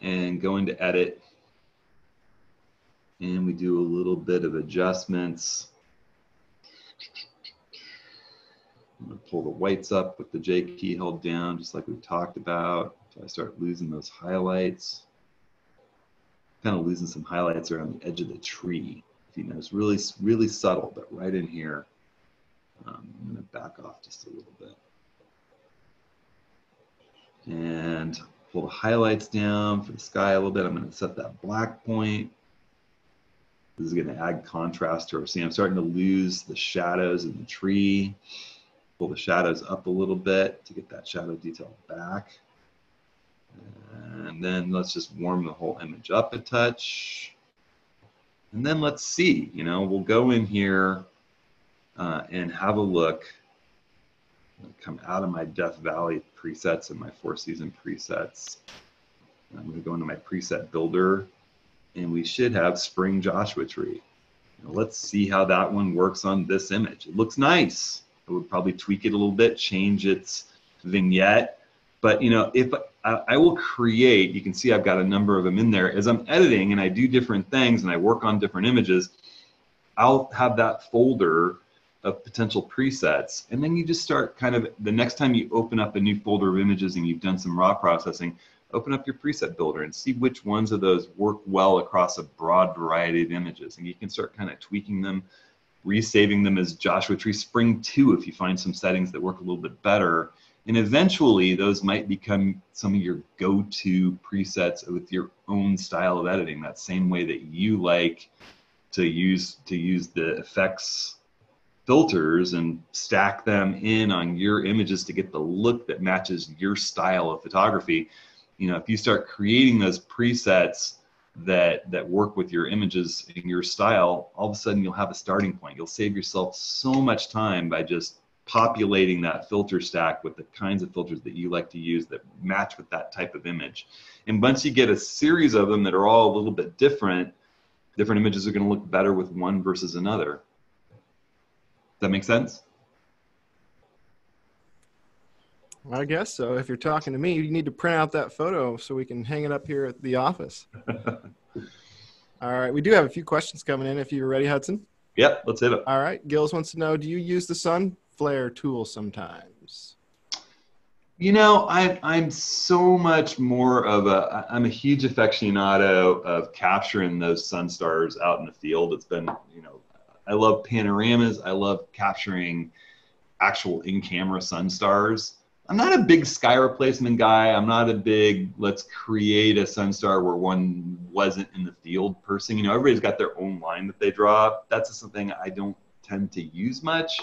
and go into edit. And we do a little bit of adjustments. I'm going to pull the whites up with the J key held down, just like we talked about. So I start losing those highlights. Kind of losing some highlights around the edge of the tree. You know, it's really, really subtle, but right in here, Um, I'm going to back off just a little bit and pull the highlights down for the sky a little bit. I'm going to set that black point. This is going to add contrast to our scene. I'm starting to lose the shadows in the tree. Pull the shadows up a little bit to get that shadow detail back. And then let's just warm the whole image up a touch. And then let's see, you know, we'll go in here uh, and have a look. Come out of my Death Valley presets and my Four Season presets. I'm going to go into my preset builder, and we should have Spring Joshua Tree. Now let's see how that one works on this image. It looks nice. I would probably tweak it a little bit, change its vignette. But you know, if I, I will create, you can see I've got a number of them in there. As I'm editing and I do different things and I work on different images, I'll have that folder of potential presets. And then you just start kind of, the next time you open up a new folder of images and you've done some raw processing, open up your preset builder and see which ones of those work well across a broad variety of images. And you can start kind of tweaking them, resaving them as Joshua Tree Spring two if you find some settings that work a little bit better. And eventually those might become some of your go-to presets with your own style of editing, that same way that you like to use, to use the effects filters and stack them in on your images to get the look that matches your style of photography. You know, if you start creating those presets that that work with your images and your style, all of a sudden you'll have a starting point. You'll save yourself so much time by just populating that filter stack with the kinds of filters that you like to use that match with that type of image. And once you get a series of them that are all a little bit different, different images are going to look better with one versus another. That make sense? I guess so. If you're talking to me, you need to print out that photo so we can hang it up here at the office. All right. We do have a few questions coming in if you're ready, Hudson. Yep. Let's hit it. All right. Gills wants to know, do you use the sun flare tool sometimes? You know, I, I'm so much more of a, I'm a huge aficionado of capturing those sun stars out in the field. It's been, you know, I love panoramas. I love capturing actual in-camera sun stars. I'm not a big sky replacement guy. I'm not a big, let's create a sun star where one wasn't in the field person. You know, everybody's got their own line that they draw. That's something I don't tend to use much.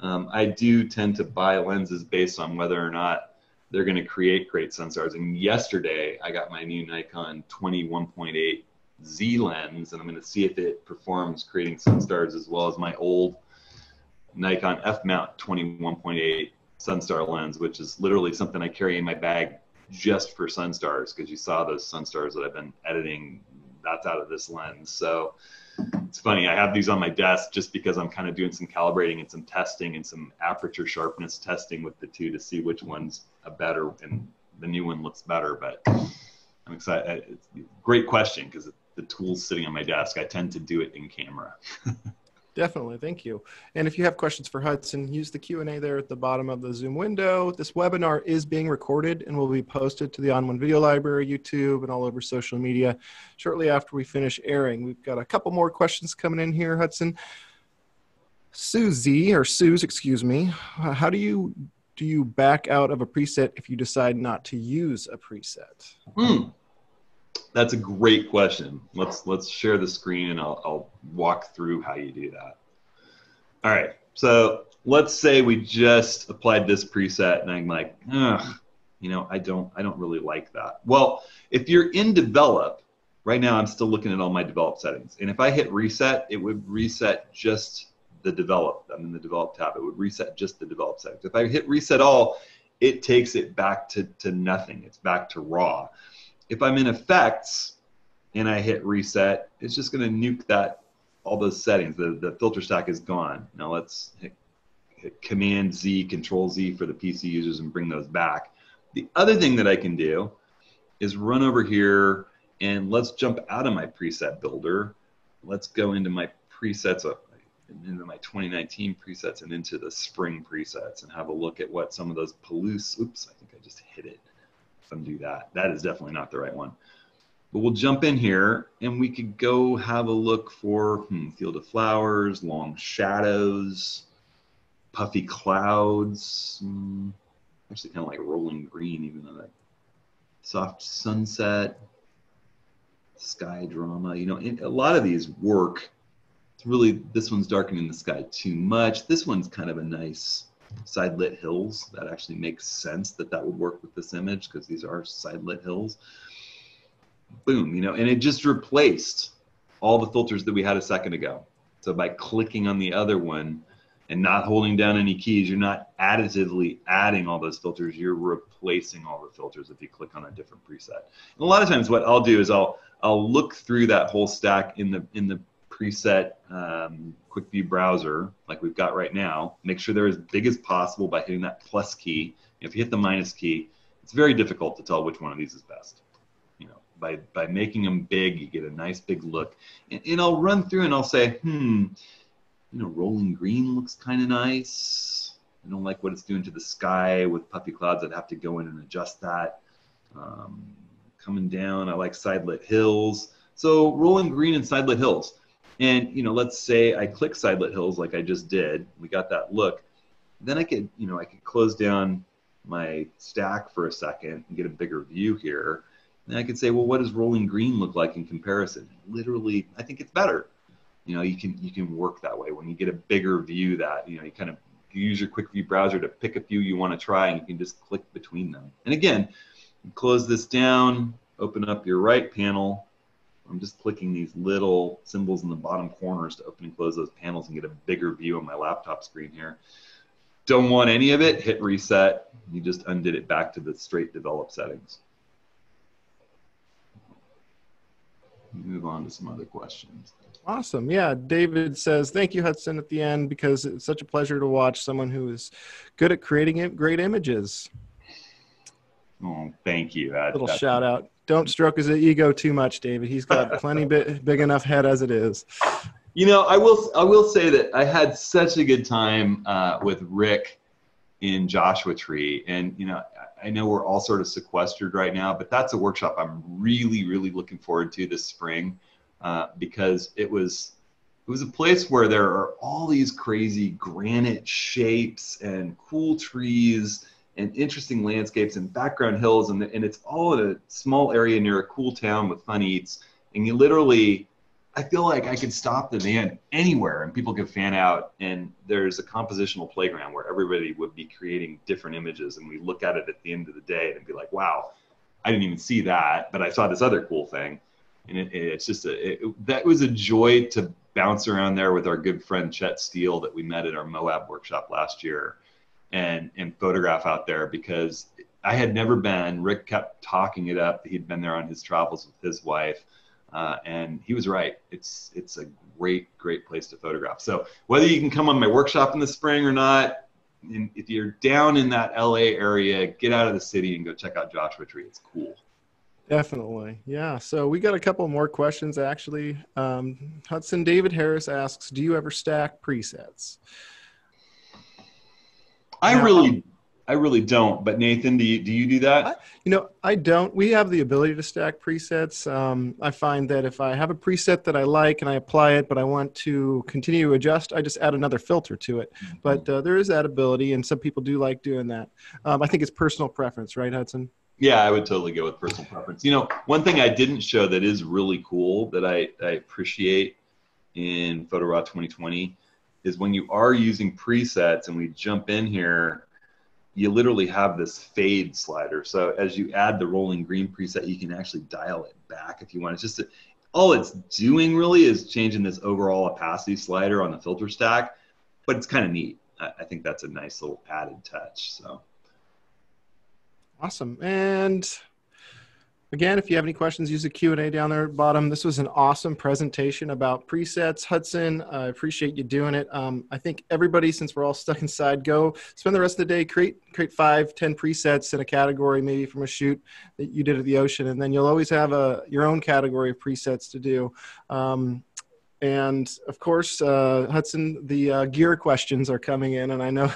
Um, I do tend to buy lenses based on whether or not they're going to create great sun stars. And yesterday, I got my new Nikon twenty one point eight Z lens, and I'm going to see if it performs creating sun stars as well as my old Nikon F-mount twenty one point eight Sunstar lens, which is literally something I carry in my bag just for sun stars, because you saw those sun stars that I've been editing, that's out of this lens. So it's funny, I have these on my desk just because I'm kind of doing some calibrating and some testing and some aperture sharpness testing with the two to see which one's a better, and the new one looks better. But I'm excited. It's a great question, because the tool's sitting on my desk. I tend to do it in camera. Definitely. Thank you. And if you have questions for Hudson, use the Q and A there at the bottom of the Zoom window. This webinar is being recorded and will be posted to the on one Video Library, YouTube, and all over social media shortly after we finish airing. We've got a couple more questions coming in here, Hudson. Susie, or Suze, excuse me, how do you do you back out of a preset if you decide not to use a preset? Mm. That's a great question. Let's let's share the screen and I'll, I'll walk through how you do that. All right, so let's say we just applied this preset and I'm like, ugh, you know, I don't I don't really like that. Well, if you're in develop, right now I'm still looking at all my develop settings. And if I hit reset, it would reset just the develop. I'm in the develop tab. It would reset just the develop settings. If I hit reset all, it takes it back to, to nothing. It's back to raw. If I'm in effects and I hit reset, it's just going to nuke that, all those settings. The, the filter stack is gone. Now let's hit, hit Command Z, Control Z for the P C users and bring those back. The other thing that I can do is run over here and let's jump out of my preset builder. Let's go into my presets, into my twenty nineteen presets and into the spring presets and have a look at what some of those Palouse, oops, I think I just hit it. Them do that. That is definitely not the right one. But we'll jump in here and we could go have a look for hmm, field of flowers, long shadows, puffy clouds, mm, actually kind of like rolling green, even though that soft sunset, sky drama, you know, it, a lot of these work. It's really, this one's darkening the sky too much. This one's kind of a nice side lit hills. That actually makes sense that that would work with this image because these are side lit hills. Boom, you know, and it just replaced all the filters that we had a second ago. So by clicking on the other one and not holding down any keys, you're not additively adding all those filters, you're replacing all the filters if you click on a different preset. And a lot of times what I'll do is I'll, I'll look through that whole stack in the, in the preset um, quick view browser like we've got right now, make sure they're as big as possible by hitting that plus key. If you hit the minus key, it's very difficult to tell which one of these is best. You know, by, by making them big, you get a nice big look. And, and I'll run through and I'll say, hmm, you know, rolling green looks kind of nice. I don't like what it's doing to the sky with puffy clouds. I'd have to go in and adjust that. Um, coming down, I like side lit hills. So rolling green and side lit hills. And, you know, let's say I click side lit hills like I just did. We got that look. Then I could, you know, I could close down my stack for a second and get a bigger view here. And I could say, well, what does rolling green look like in comparison? Literally, I think it's better. You know, you can, you can work that way. When you get a bigger view that, you know, you kind of use your quick view browser to pick a few you want to try, and you can just click between them. And again, close this down, open up your right panel. I'm just clicking these little symbols in the bottom corners to open and close those panels and get a bigger view on my laptop screen here. Don't want any of it, hit reset. You just undid it back to the straight develop settings. Move on to some other questions. Awesome. Yeah. David says, thank you, Hudson, at the end, because it's such a pleasure to watch someone who is good at creating great images. Oh, thank you. That, little shout out. Don't stroke his ego too much, David. He's got plenty bit, big enough head as it is. You know, I will, I will say that I had such a good time uh, with Rick in Joshua Tree. And, you know, I know we're all sort of sequestered right now, but that's a workshop I'm really, really looking forward to this spring. Uh, because it was, it was a place where there are all these crazy granite shapes and cool trees and interesting landscapes and background hills, and, and it's all in a small area near a cool town with fun eats, and you literally, I feel like I could stop the van anywhere and people could fan out, and there's a compositional playground where everybody would be creating different images, and we look at it at the end of the day and be like, wow, I didn't even see that, but I saw this other cool thing. And it, it's just, a, it, that was a joy to bounce around there with our good friend Chet Steele that we met at our Moab workshop last year and, and photograph out there, because I had never been. Rick kept talking it up. He'd been there on his travels with his wife. Uh, and he was right. It's, it's a great, great place to photograph. So whether you can come on my workshop in the spring or not, in, if you're down in that L A area, get out of the city and go check out Joshua Tree. It's cool. Definitely. Yeah. So we got a couple more questions, actually. Um, Hudson, David Harris asks, do you ever stack presets? I now, really, I really don't. But Nathan, do you do, you do that? I, you know, I don't. We have the ability to stack presets. Um, I find that if I have a preset that I like and I apply it, but I want to continue to adjust, I just add another filter to it. Mm-hmm. But uh, there is that ability, and some people do like doing that. Um, I think it's personal preference, right, Hudson? Yeah, I would totally go with personal preference. You know, one thing I didn't show that is really cool that I, I appreciate in Photo RAW twenty twenty is when you are using presets and we jump in here, you literally have this fade slider. So as you add the rolling green preset, you can actually dial it back if you want. It's just a, all it's doing really is changing this overall opacity slider on the filter stack, but it's kind of neat. I, I think that's a nice little added touch. So. Awesome. And again, if you have any questions, use the Q and A down there at the bottom. This was an awesome presentation about presets. Hudson, I appreciate you doing it. Um, I think everybody, since we're all stuck inside, go spend the rest of the day, create, create five, ten presets in a category, maybe from a shoot that you did at the ocean. And then you'll always have a, your own category of presets to do. Um, And of course, uh, Hudson, the uh, gear questions are coming in, and I know,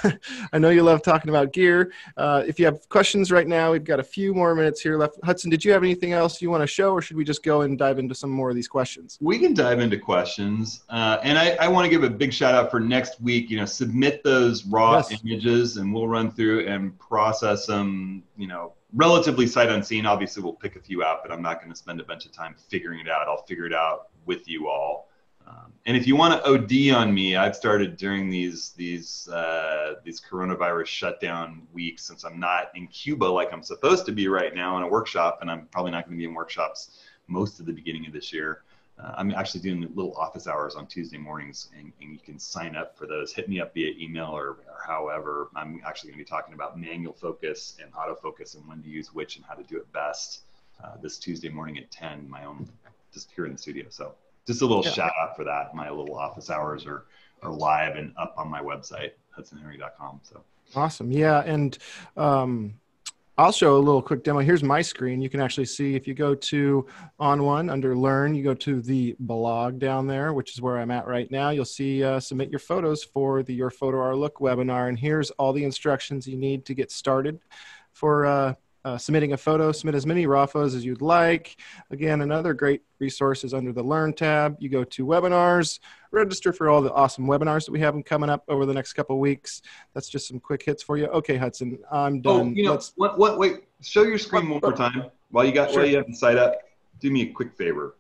I know you love talking about gear. Uh, if you have questions right now, we've got a few more minutes here left. Hudson, did you have anything else you want to show, or should we just go and dive into some more of these questions? We can dive into questions, uh, and I, I want to give a big shout out for next week. You know, submit those raw yes. images, and we'll run through and process them. You know, relatively sight unseen. Obviously, we'll pick a few out, but I'm not going to spend a bunch of time figuring it out. I'll figure it out with you all. Um, and if you want to O D on me, I've started during these these uh, these coronavirus shutdown weeks, since I'm not in Cuba like I'm supposed to be right now in a workshop, and I'm probably not going to be in workshops most of the beginning of this year. Uh, I'm actually doing little office hours on Tuesday mornings, and, and you can sign up for those. Hit me up via email or, or however. I'm actually going to be talking about manual focus and autofocus and when to use which and how to do it best uh, this Tuesday morning at ten, my own, just here in the studio. So. Just a little yeah. shout out for that. My little office hours are, are live and up on my website, Hudson Henry dot com. So awesome. Yeah. And um, I'll show a little quick demo. Here's my screen. You can actually see if you go to on one under Learn, you go to the blog down there, which is where I'm at right now. You'll see uh, submit your photos for the Your Photo Our Look webinar. And here's all the instructions you need to get started for uh, Uh, submitting a photo. Submit as many raw photos as you'd like. Again, another great resource is under the Learn tab. You go to webinars, register for all the awesome webinars that we have coming up over the next couple of weeks. That's just some quick hits for you. Okay, Hudson, I'm done. Oh, you know, Let's, what, what, wait, show your screen what, one more time while you got sure. while you have the site up. Do me a quick favor.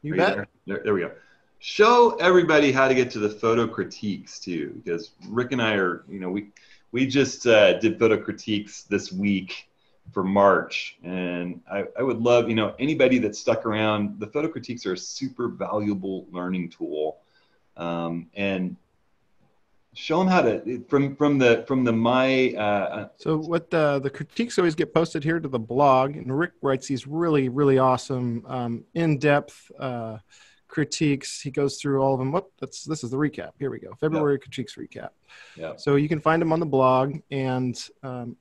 You Are bet. You there? There, there we go. Show everybody how to get to the photo critiques too, because Rick and I are, you know, we. We just uh, did photo critiques this week for March, and I, I would love, you know, anybody that's stuck around, the photo critiques are a super valuable learning tool, um, and show them how to, from, from the, from the my. Uh, so what the, the critiques always get posted here to the blog, and Rick writes these really, really awesome um, in-depth uh, critiques. He goes through all of them. Whoop, that's this is the recap. Here we go. February yep. critiques recap. Yep. So you can find them on the blog, and um,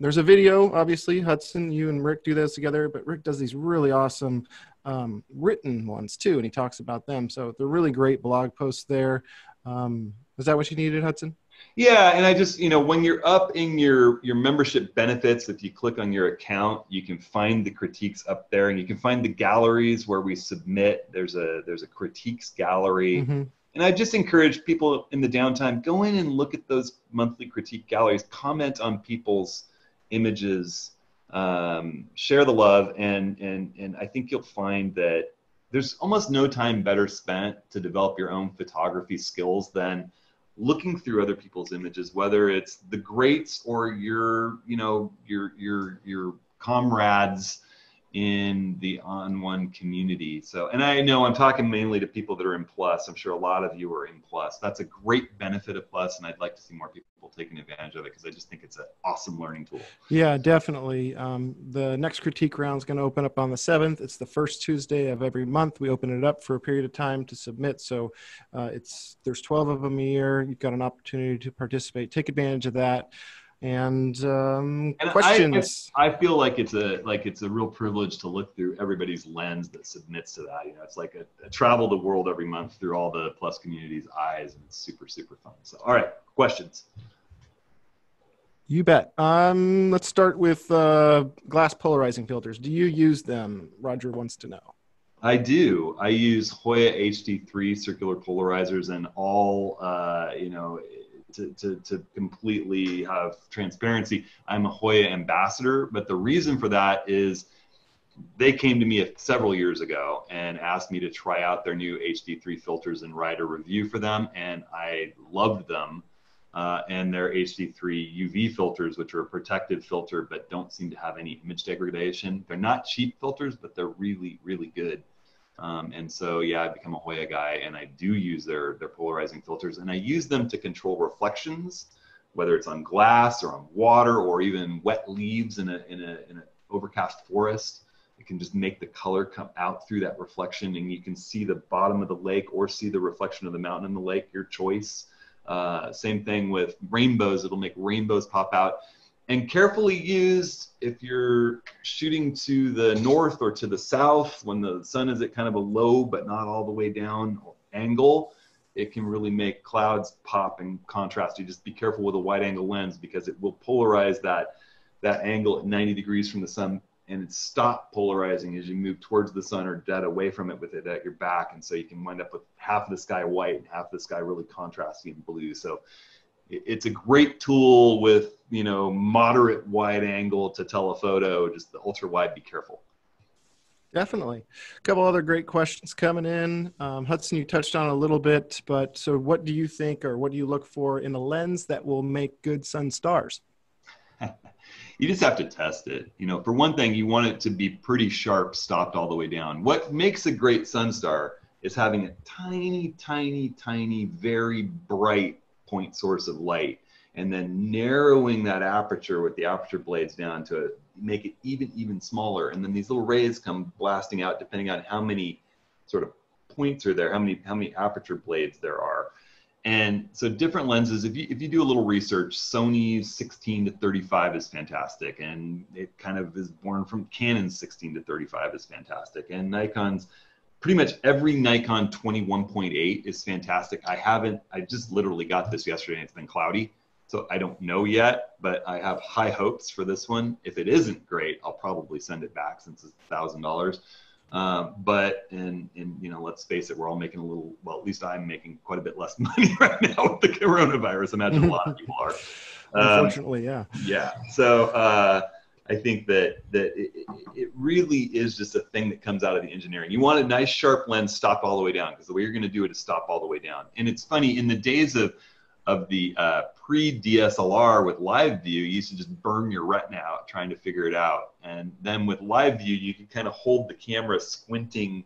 there's a video. Obviously, Hudson, you and Rick do those together, but Rick does these really awesome um, written ones too, and he talks about them. So they're really great blog posts there. Um, is that what you needed, Hudson? Yeah, and I just, you know, when you're up in your, your membership benefits, if you click on your account, you can find the critiques up there, and you can find the galleries where we submit. There's a, there's a critiques gallery. Mm-hmm. And I just encourage people in the downtime, go in and look at those monthly critique galleries, comment on people's images, um, share the love, and, and, and I think you'll find that there's almost no time better spent to develop your own photography skills than looking through other people's images, whether it's the greats or your, you know, your your your comrades in the on one community. So, and I know I'm talking mainly to people that are in Plus. I'm sure a lot of you are in Plus. That's a great benefit of Plus, and I'd like to see more people taking advantage of it, because I just think it's an awesome learning tool. Yeah, definitely. Um, the next critique round is going to open up on the seventh. It's the first Tuesday of every month. We open it up for a period of time to submit. So uh, it's there's twelve of them a year. You've got an opportunity to participate. Take advantage of that. And, um, and questions. I, I feel like it's a like it's a real privilege to look through everybody's lens that submits to that. You know, it's like a, a travel the world every month through all the Plus community's eyes, and it's super super fun. So, all right, questions. You bet. Um, let's start with uh, glass polarizing filters. Do you use them? Roger wants to know. I do. I use Hoya H D three circular polarizers, and all uh, you know. To, to, to completely have transparency, I'm a Hoya ambassador, but the reason for that is they came to me several years ago and asked me to try out their new H D three filters and write a review for them, and I loved them, uh, and their H D three U V filters, which are a protective filter but don't seem to have any image degradation. They're not cheap filters, but they're really, really good. Um, and so, yeah, I've become a Hoya guy, and I do use their, their polarizing filters, and I use them to control reflections, whether it's on glass or on water or even wet leaves in a, in a, in an overcast forest. It can just make the color come out through that reflection, and you can see the bottom of the lake or see the reflection of the mountain in the lake, your choice. Uh, same thing with rainbows. It'll make rainbows pop out. and carefully used if you're shooting to the north or to the south when the sun is at kind of a low but not all the way down angle. It can really make clouds pop and contrast. You just be careful with a wide angle lens because it will polarize that, that angle at ninety degrees from the sun, and it stop polarizing as you move towards the sun or dead away from it with it at your back. And so you can wind up with half of the sky white and half of the sky really contrasty and blue. So it's a great tool with, you know, moderate wide angle to telephoto, just the ultra wide, be careful. Definitely. A couple other great questions coming in. Um, Hudson, you touched on a little bit, but so what do you think, or what do you look for in a lens that will make good sun stars? You just have to test it. You know, for one thing, you want it to be pretty sharp, stopped all the way down. What makes a great sun star is having a tiny, tiny, tiny, very bright point source of light, and then narrowing that aperture with the aperture blades down to a, make it even, even smaller. And then these little rays come blasting out depending on how many sort of points are there, how many, how many aperture blades there are. And so different lenses, if you, if you do a little research, Sony's sixteen to thirty-five is fantastic. And it kind of is born from Canon's sixteen to thirty-five is fantastic. And Nikon's, pretty much every Nikon twenty-one point eight is fantastic. I haven't, I just literally got this yesterday and it's been cloudy. So I don't know yet, but I have high hopes for this one. If it isn't great, I'll probably send it back since it's a thousand dollars. Um, but, and, and, you know, let's face it, we're all making a little, well, at least I'm making quite a bit less money right now with the coronavirus. Imagine a lot of people are. Um, Unfortunately, yeah. Yeah. So uh, I think that, that it, it really is just a thing that comes out of the engineering. You want a nice sharp lens, stop all the way down, because the way you're going to do it is stop all the way down. And it's funny, in the days of, of the uh, pre-D S L R with live view, you used to just burn your retina out trying to figure it out. And then with live view, you could kind of hold the camera squinting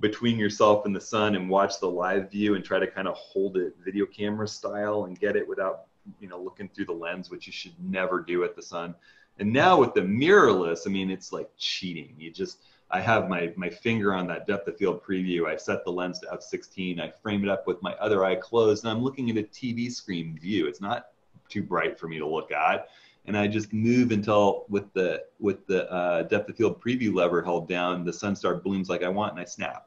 between yourself and the sun and watch the live view and try to kind of hold it video camera style and get it without, you know, looking through the lens, which you should never do at the sun. And now with the mirrorless, I mean, it's like cheating. You just, I have my, my finger on that depth of field preview. I set the lens to f sixteen. I frame it up with my other eye closed, and I'm looking at a T V screen view. It's not too bright for me to look at. And I just move until with the, with the uh, depth of field preview lever held down, the sun star blooms like I want, and I snap.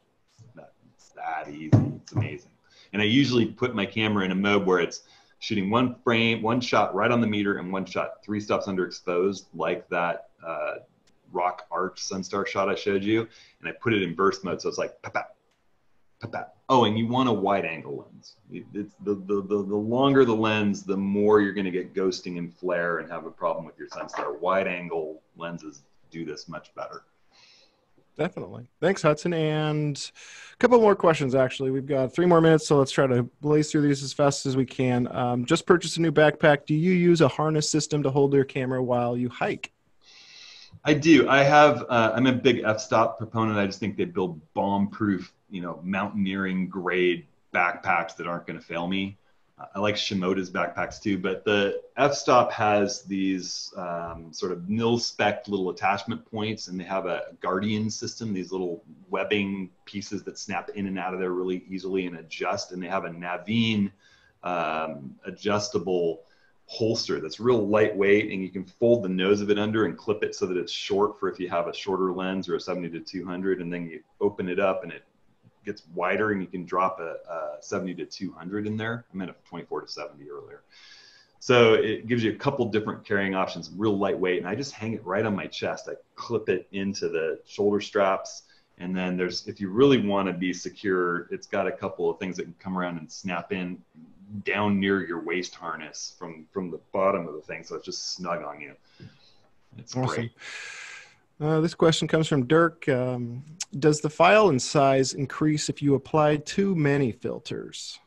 It's that easy. It's amazing. And I usually put my camera in a mode where it's shooting one frame, one shot right on the meter, and one shot three stops underexposed, like that uh, rock arch sunstar shot I showed you, and I put it in burst mode, so it's like pap, pap, pap. Oh, and you want a wide angle lens. It's the, the, the, the longer the lens, the more you're going to get ghosting and flare and have a problem with your sunstar. Wide angle lenses do this much better. Definitely. Thanks, Hudson. And a couple more questions, actually. We've got three more minutes, so let's try to blaze through these as fast as we can. Um, just purchased a new backpack. Do you use a harness system to hold your camera while you hike? I do. I have, uh, I'm a big F-stop proponent. I just think they build bomb-proof, you know, mountaineering-grade backpacks that aren't going to fail me. I like Shimoda's backpacks too, but the F-stop has these um, sort of nil-spec little attachment points, and they have a guardian system, these little webbing pieces that snap in and out of there really easily and adjust, and they have a Naveen um, adjustable holster that's real lightweight, and you can fold the nose of it under and clip it so that it's short for if you have a shorter lens or a seventy to two hundred, and then you open it up and it gets wider, and you can drop a, a seventy to two hundred in there. I meant a twenty-four to seventy earlier. So it gives you a couple different carrying options, real lightweight, and I just hang it right on my chest. I clip it into the shoulder straps, and then there's, if you really want to be secure, it's got a couple of things that can come around and snap in down near your waist harness from, from the bottom of the thing, so it's just snug on you. It's awesome. Great. Uh, this question comes from Dirk. Um, does the file and size increase if you apply too many filters?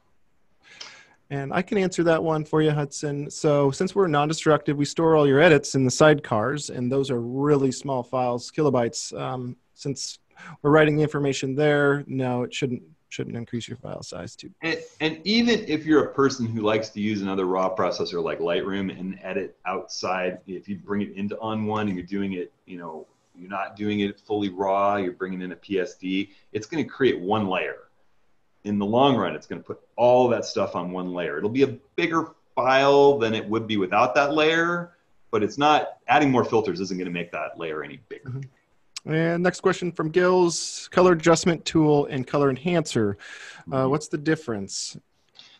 And I can answer that one for you, Hudson. So since we're non-destructive, we store all your edits in the sidecars, and those are really small files, kilobytes. Um, since we're writing the information there, no, it shouldn't shouldn't increase your file size too. And, and even if you're a person who likes to use another raw processor like Lightroom and edit outside, if you bring it into on one and you're doing it, you know, you're not doing it fully raw, you're bringing in a P S D, it's going to create one layer. In the long run, it's going to put all that stuff on one layer. It'll be a bigger file than it would be without that layer, but it's not, adding more filters isn't going to make that layer any bigger. Mm-hmm. And next question from Gills, color adjustment tool and color enhancer. Uh, what's the difference?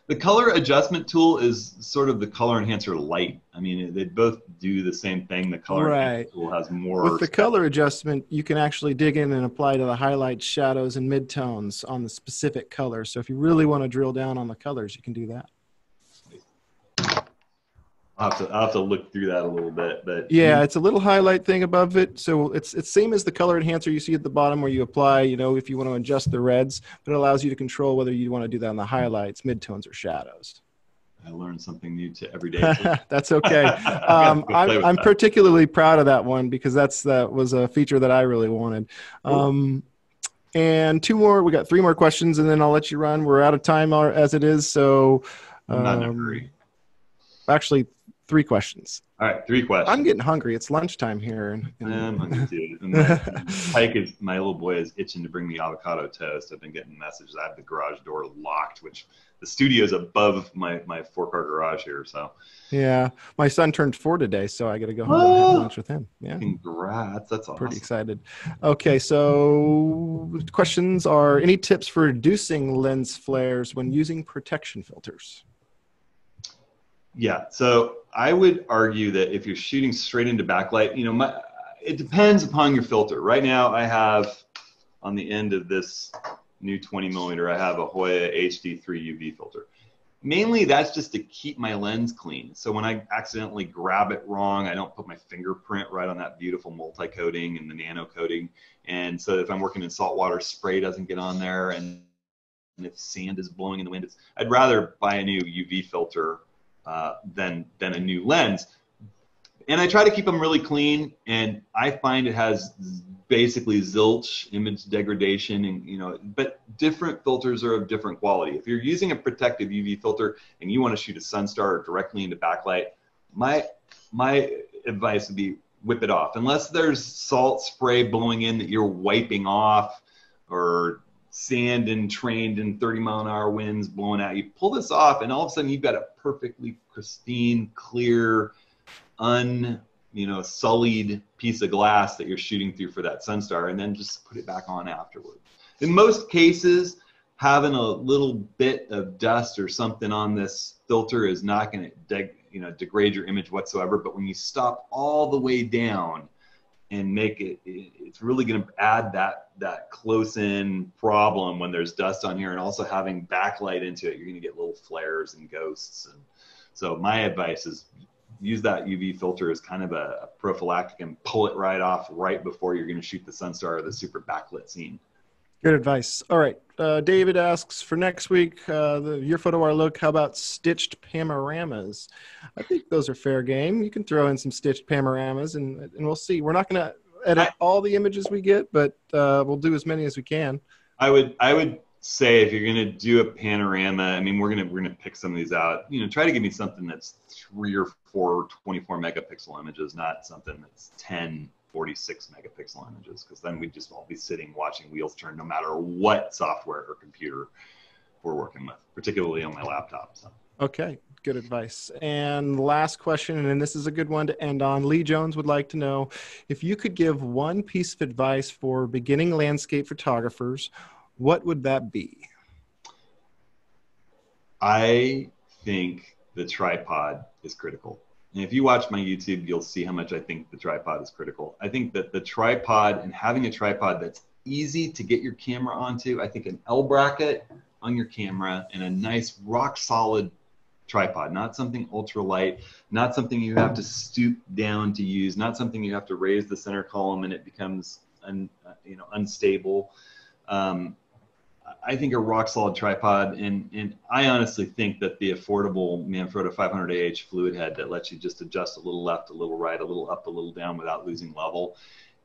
The color adjustment tool is sort of the color enhancer light. I mean, they both do the same thing. The color right. enhancer tool has more. With the color adjustment, you can actually dig in and apply to the highlights, shadows, and midtones on the specific color. So if you really want to drill down on the colors, you can do that. I'll have to, I'll have to look through that a little bit. But yeah, it's a little highlight thing above it. So it's it's same as the color enhancer you see at the bottom where you apply, you know, if you want to adjust the reds, but it allows you to control whether you want to do that on the highlights, midtones, or shadows. I learned something new to every day. That's okay. Um, I'm, I'm particularly proud of that one because that's that was a feature that I really wanted. Um, and two more, we got three more questions and then I'll let you run. We're out of time as it is. So um, I'm not in a hurry. Actually, three questions. All right, three questions. I'm getting hungry. It's lunchtime here. And, and I'm hungry too. And my, Pike is, my little boy is itching to bring me avocado toast. I've been getting messages. I have the garage door locked, which the studio's above my, my four-car garage here. So yeah, my son turned four today, so I got to go home oh, and have lunch with him. Yeah, congrats. That's awesome. Pretty excited. Okay, so questions are, any tips for reducing lens flares when using protection filters? Yeah, so I would argue that if you're shooting straight into backlight, you know, my, it depends upon your filter. Right now I have, on the end of this new twenty millimeter, I have a Hoya H D three U V filter. Mainly that's just to keep my lens clean. So when I accidentally grab it wrong, I don't put my fingerprint right on that beautiful multi-coating and the nano coating. And so if I'm working in salt water, spray doesn't get on there. And, and if sand is blowing in the wind, it's, I'd rather buy a new U V filter Uh, than, than a new lens. And I try to keep them really clean, and I find it has basically zilch image degradation, and you know, but different filters are of different quality. If you're using a protective U V filter and you want to shoot a sunstar directly into backlight, my, my advice would be whip it off. Unless there's salt spray blowing in that you're wiping off, or sand and trained in thirty mile an hour winds blowing at you, pull this off and all of a sudden you've got a perfectly pristine, clear, un, you know, sullied piece of glass that you're shooting through for that sunstar, and then just put it back on afterwards. In most cases, having a little bit of dust or something on this filter is not going to you know, degrade your image whatsoever, but when you stop all the way down and make it, it's really going to add that that close in problem when there's dust on here, and also having backlight into it, you're going to get little flares and ghosts. And so my advice is use that U V filter as kind of a, a prophylactic and pull it right off right before you're going to shoot the sunstar or the super backlit scene. Good advice. All right. Uh, David asks for next week, uh, the, your photo our look, how about stitched panoramas? I think those are fair game. You can throw in some stitched panoramas and, and we'll see. We're not going to edit I, all the images we get, but uh, we'll do as many as we can. I would, I would say if you're going to do a panorama, I mean, we're going to, we're going to pick some of these out, you know, try to give me something that's three or four twenty-four megapixel images, not something that's ten forty-six megapixel images, because then we'd just all be sitting watching wheels turn no matter what software or computer we're working with, particularly on my laptop. So. Okay, good advice. And last question, and this is a good one to end on. Lee Jones would like to know if you could give one piece of advice for beginning landscape photographers, what would that be? I think the tripod is critical. And if you watch my YouTube, you'll see how much I think the tripod is critical. I think that the tripod, and having a tripod that's easy to get your camera onto, I think an L bracket on your camera and a nice rock solid tripod, not something ultra light, not something you have to stoop down to use, not something you have to raise the center column and it becomes un, you know, unstable. Um, I think a rock solid tripod, and, and I honestly think that the affordable Manfrotto five hundred A H fluid head that lets you just adjust a little left, a little right, a little up, a little down without losing level,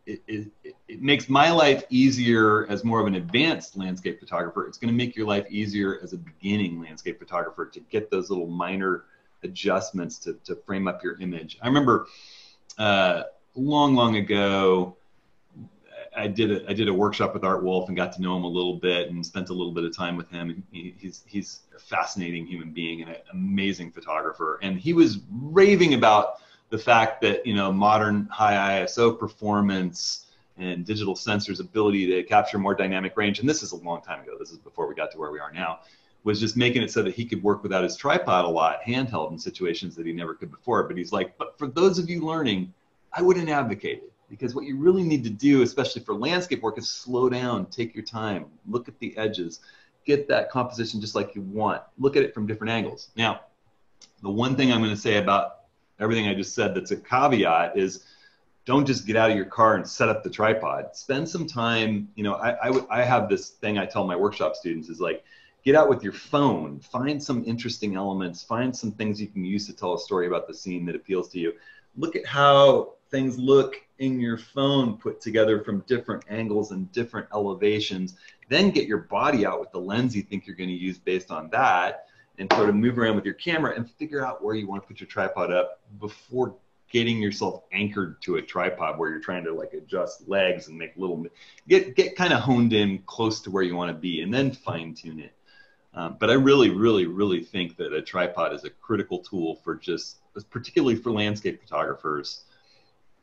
it, it, it makes my life easier as more of an advanced landscape photographer. It's going to make your life easier as a beginning landscape photographer to get those little minor adjustments to, to frame up your image. I remember uh, long, long ago, I did a, I did a workshop with Art Wolfe and got to know him a little bit and spent a little bit of time with him. He, he's, he's a fascinating human being and an amazing photographer. And he was raving about the fact that, you know, modern high I S O performance and digital sensors' ability to capture more dynamic range, and this is a long time ago, this is before we got to where we are now, was just making it so that he could work without his tripod a lot, handheld, in situations that he never could before. But he's like, but for those of you learning, I wouldn't advocate it, because what you really need to do, especially for landscape work, is slow down, take your time, look at the edges, get that composition just like you want, look at it from different angles. Now, the one thing I'm going to say about everything I just said that's a caveat is, don't just get out of your car and set up the tripod. Spend some time, you know, I, I, I have this thing I tell my workshop students is like, get out with your phone, find some interesting elements, find some things you can use to tell a story about the scene that appeals to you. Look at how things look in your phone put together from different angles and different elevations. Then get your body out with the lens you think you're going to use based on that, and sort of move around with your camera and figure out where you want to put your tripod up before getting yourself anchored to a tripod where you're trying to like adjust legs and make little, get, get kind of honed in close to where you want to be, and then fine tune it. Um, but I really, really, really think that a tripod is a critical tool for just, particularly for landscape photographers,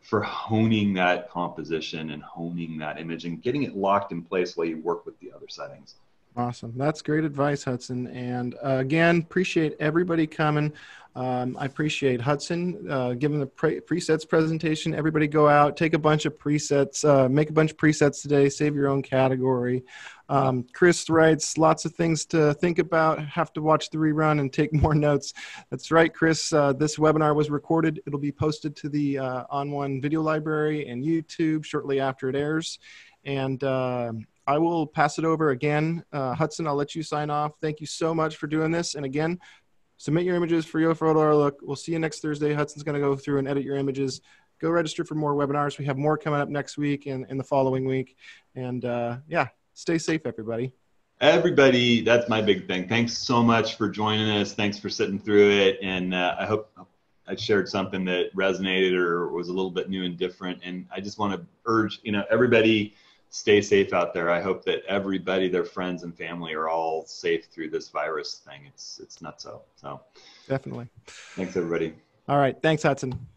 for honing that composition and honing that image and getting it locked in place while you work with the other settings. Awesome. That's great advice, Hudson. And uh, again, appreciate everybody coming. Um, I appreciate Hudson uh, giving the pre presets presentation. Everybody go out, take a bunch of presets, uh, make a bunch of presets today, save your own category. Um, Chris writes, lots of things to think about, have to watch the rerun and take more notes. That's right, Chris. Uh, this webinar was recorded. It'll be posted to the uh, O N one video library and YouTube shortly after it airs. And uh, I will pass it over again. Uh, Hudson, I'll let you sign off. Thank you so much for doing this. And again, submit your images for your photo look. We'll see you next Thursday. Hudson's going to go through and edit your images. Go register for more webinars. We have more coming up next week and in the following week. And uh, yeah, stay safe, everybody. Everybody, that's my big thing. Thanks so much for joining us. Thanks for sitting through it. And uh, I hope I shared something that resonated or was a little bit new and different. And I just want to urge, you know, everybody, stay safe out there. I hope that everybody, their friends and family, are all safe through this virus thing. It's it's nutso. So definitely. Thanks, everybody. All right. Thanks, Hudson.